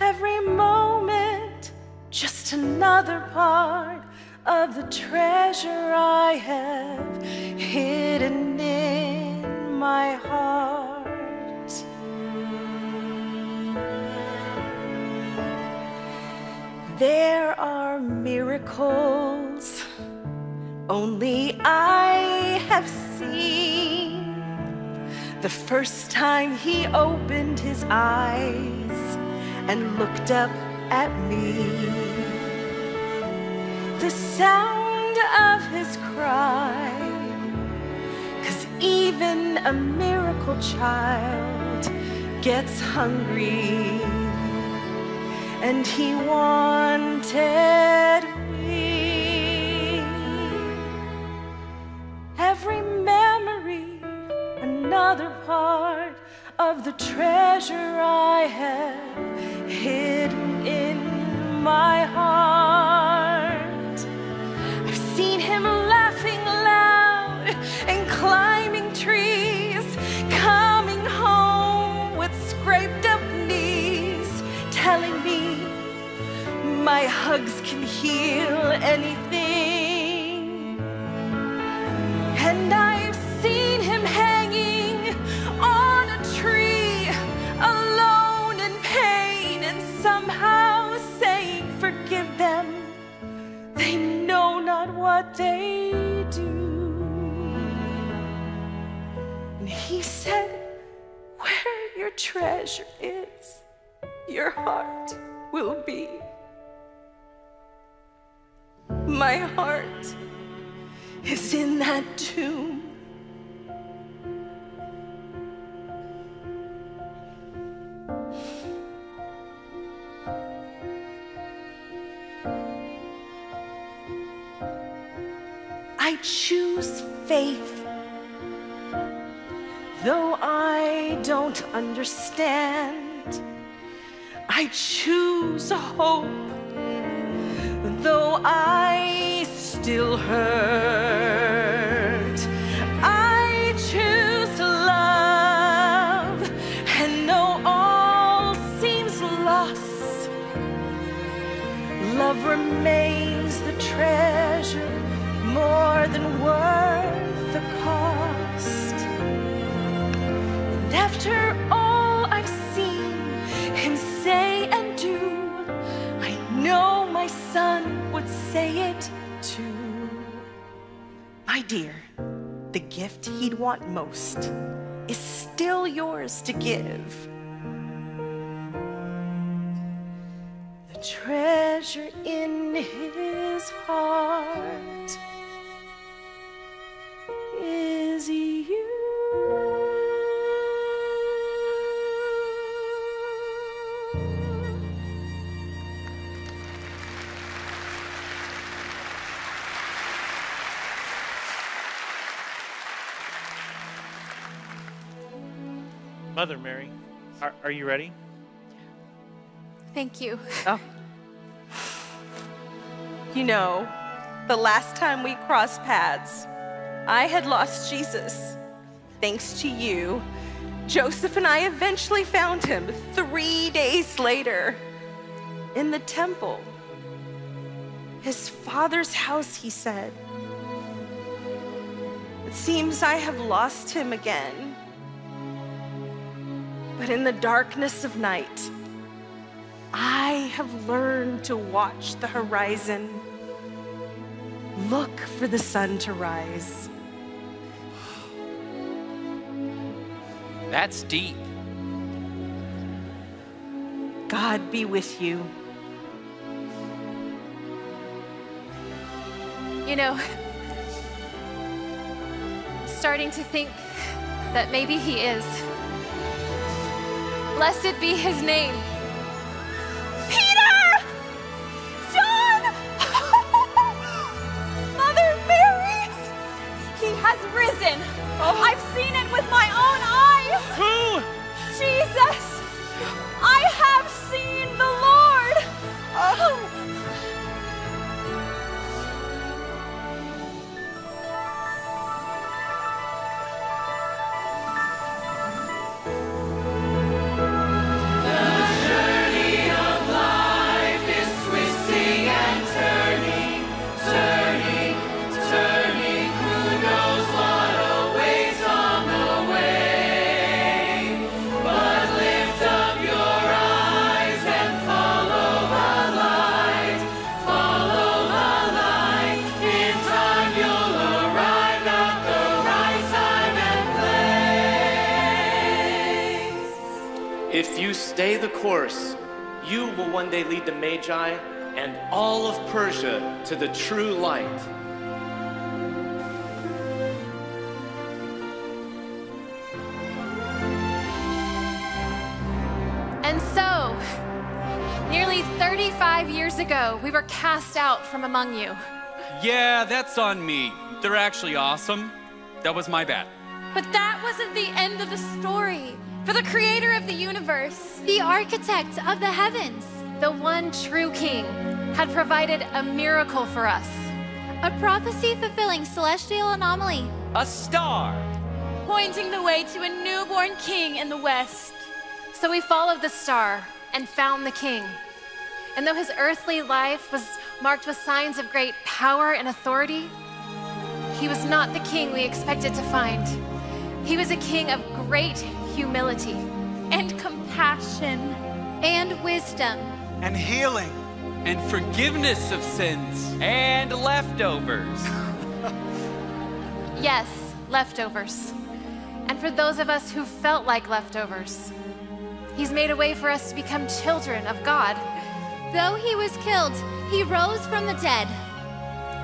Every moment, just another part of the treasure I have hidden in my heart. There are miracles only I have seen. The first time he opened his eyes and looked up at me, the sound of his cry, 'cause even a miracle child gets hungry, and he wanted me. Every memory, another part of the treasure I have hidden in my heart. I've seen him laughing loud and climbing trees, coming home with scraped up knees, telling me my hugs can heal anything. And I've seen him hanging on a tree, alone in pain, and somehow saying, forgive them, they know not what they do. And he said, where your treasure is, your heart will be. My heart is in that tomb. I choose faith, though I don't understand. I choose a hope, though I still hurt. I choose love, and though all seems lost, love remains the treasure, more than worth the cost. And after all I've seen him say and do, I know my son would say it too. My dear, the gift he'd want most is still yours to give. The treasure in his heart is you. Mother Mary, are, are you ready? Thank you. Oh. You know, the last time we crossed paths, I had lost Jesus. Thanks to you, Joseph and I eventually found him three days later in the temple. His father's house, he said. It seems I have lost him again. But in the darkness of night, I have learned to watch the horizon. Look for the sun to rise. That's deep. God be with you. You know, starting to think that maybe he is. Blessed be his name. Peter! John! Mother Mary! He has risen. Oh. I've seen it with my own eyes. Who? Jesus! I have seen the Lord! Oh. The journey of life is twisting and turning, turning, turning. Who knows what awaits on the way? If you stay the course, you will one day lead the Magi and all of Persia to the true light. And so, nearly thirty-five years ago, we were cast out from among you. Yeah, that's on me. They're actually awesome. That was my bad. But that wasn't the end of the story. For the creator of the universe, the architect of the heavens, the one true king, had provided a miracle for us. A prophecy-fulfilling celestial anomaly. A star. Pointing the way to a newborn king in the west. So we followed the star and found the king. And though his earthly life was marked with signs of great power and authority, he was not the king we expected to find. He was a king of great humility and compassion and wisdom and healing and forgiveness of sins and leftovers. Yes, leftovers. And for those of us who felt like leftovers, he's made a way for us to become children of God. Though he was killed, he rose from the dead.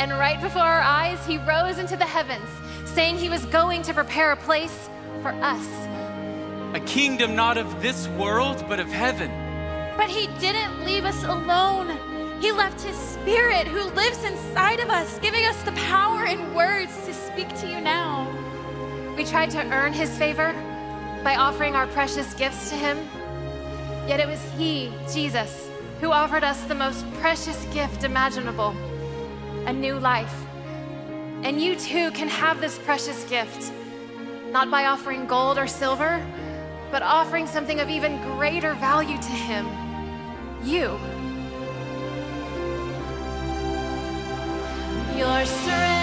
And right before our eyes, he rose into the heavens, saying he was going to prepare a place for us. A kingdom not of this world, but of heaven. But he didn't leave us alone. He left his spirit who lives inside of us, giving us the power and words to speak to you now. We tried to earn his favor by offering our precious gifts to him. Yet it was he, Jesus, who offered us the most precious gift imaginable, a new life. And you too can have this precious gift, not by offering gold or silver, but offering something of even greater value to him, you. Your strength.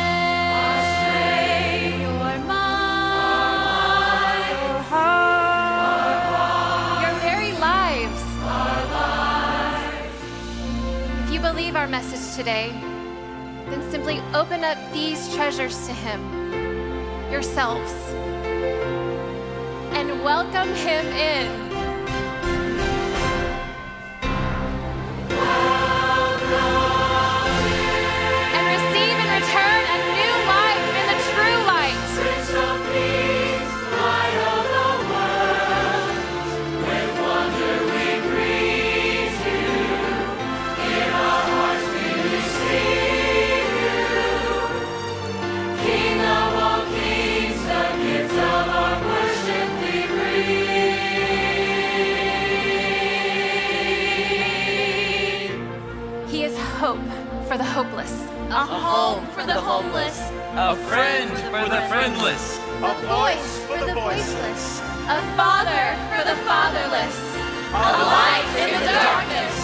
Believe our message today, then simply open up these treasures to him, yourselves, and welcome him in. For the hopeless, a, a home, home for, for the homeless, a friend for the friendless, a voice for the voiceless, a father for the fatherless, a light in the darkness.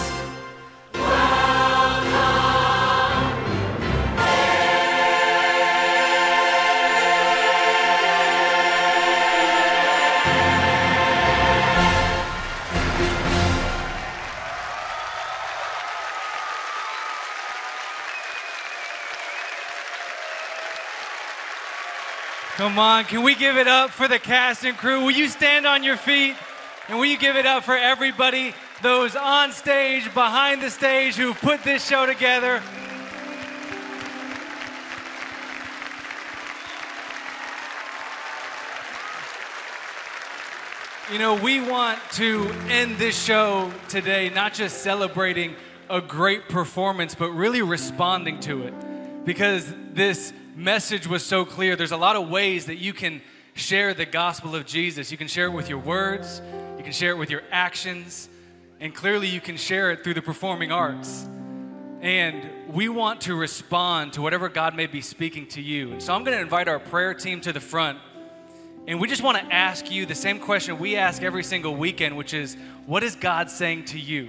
Come on, can we give it up for the cast and crew? Will you stand on your feet? And will you give it up for everybody, those on stage, behind the stage, who put this show together? You know, we want to end this show today not just celebrating a great performance, but really responding to it, because this message was so clear. There's a lot of ways that you can share the gospel of Jesus. You can share it with your words, you can share it with your actions, and clearly you can share it through the performing arts. And we want to respond to whatever God may be speaking to you. And so I'm going to invite our prayer team to the front, and we just want to ask you the same question we ask every single weekend, which is, what is God saying to you?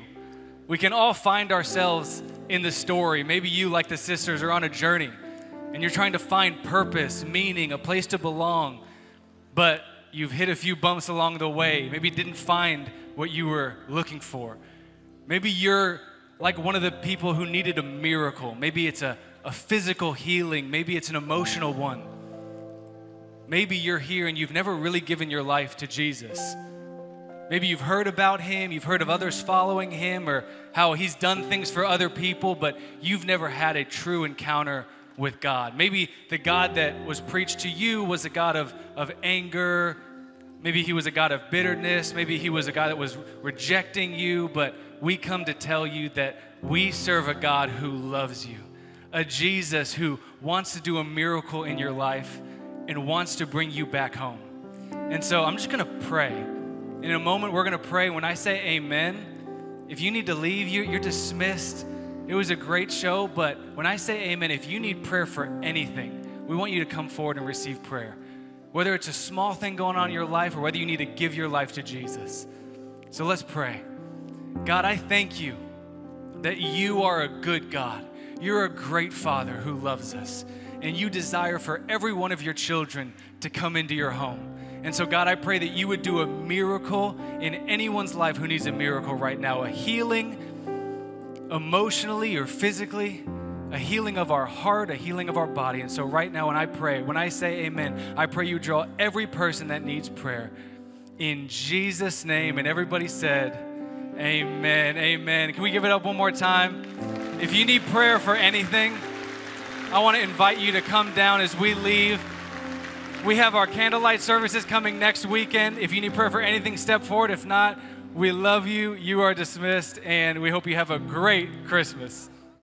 We can all find ourselves in the story. Maybe you, like the sisters, are on a journey, and you're trying to find purpose, meaning, a place to belong, but you've hit a few bumps along the way. Maybe you didn't find what you were looking for. Maybe you're like one of the people who needed a miracle. Maybe it's a, a physical healing. Maybe it's an emotional one. Maybe you're here and you've never really given your life to Jesus. Maybe you've heard about him, you've heard of others following him, or how he's done things for other people, but you've never had a true encounter with God. Maybe the God that was preached to you was a God of, of anger. Maybe he was a God of bitterness. Maybe he was a God that was rejecting you, but we come to tell you that we serve a God who loves you, a Jesus who wants to do a miracle in your life and wants to bring you back home. And so I'm just going to pray. In a moment, we're going to pray. When I say amen, if you need to leave, you, you're dismissed. It was a great show, but when I say amen, if you need prayer for anything, we want you to come forward and receive prayer, whether it's a small thing going on in your life or whether you need to give your life to Jesus. So let's pray. God, I thank you that you are a good God. You're a great Father who loves us, and you desire for every one of your children to come into your home. And so, God, I pray that you would do a miracle in anyone's life who needs a miracle right now, a healing, emotionally or physically, a healing of our heart, a healing of our body. And so right now, when I pray, when I say amen, I pray you draw every person that needs prayer in Jesus' name. And everybody said, amen, amen. Can we give it up one more time? If you need prayer for anything, I want to invite you to come down as we leave. We have our candlelight services coming next weekend. If you need prayer for anything, step forward. If not, we love you. You are dismissed, and we hope you have a great Christmas.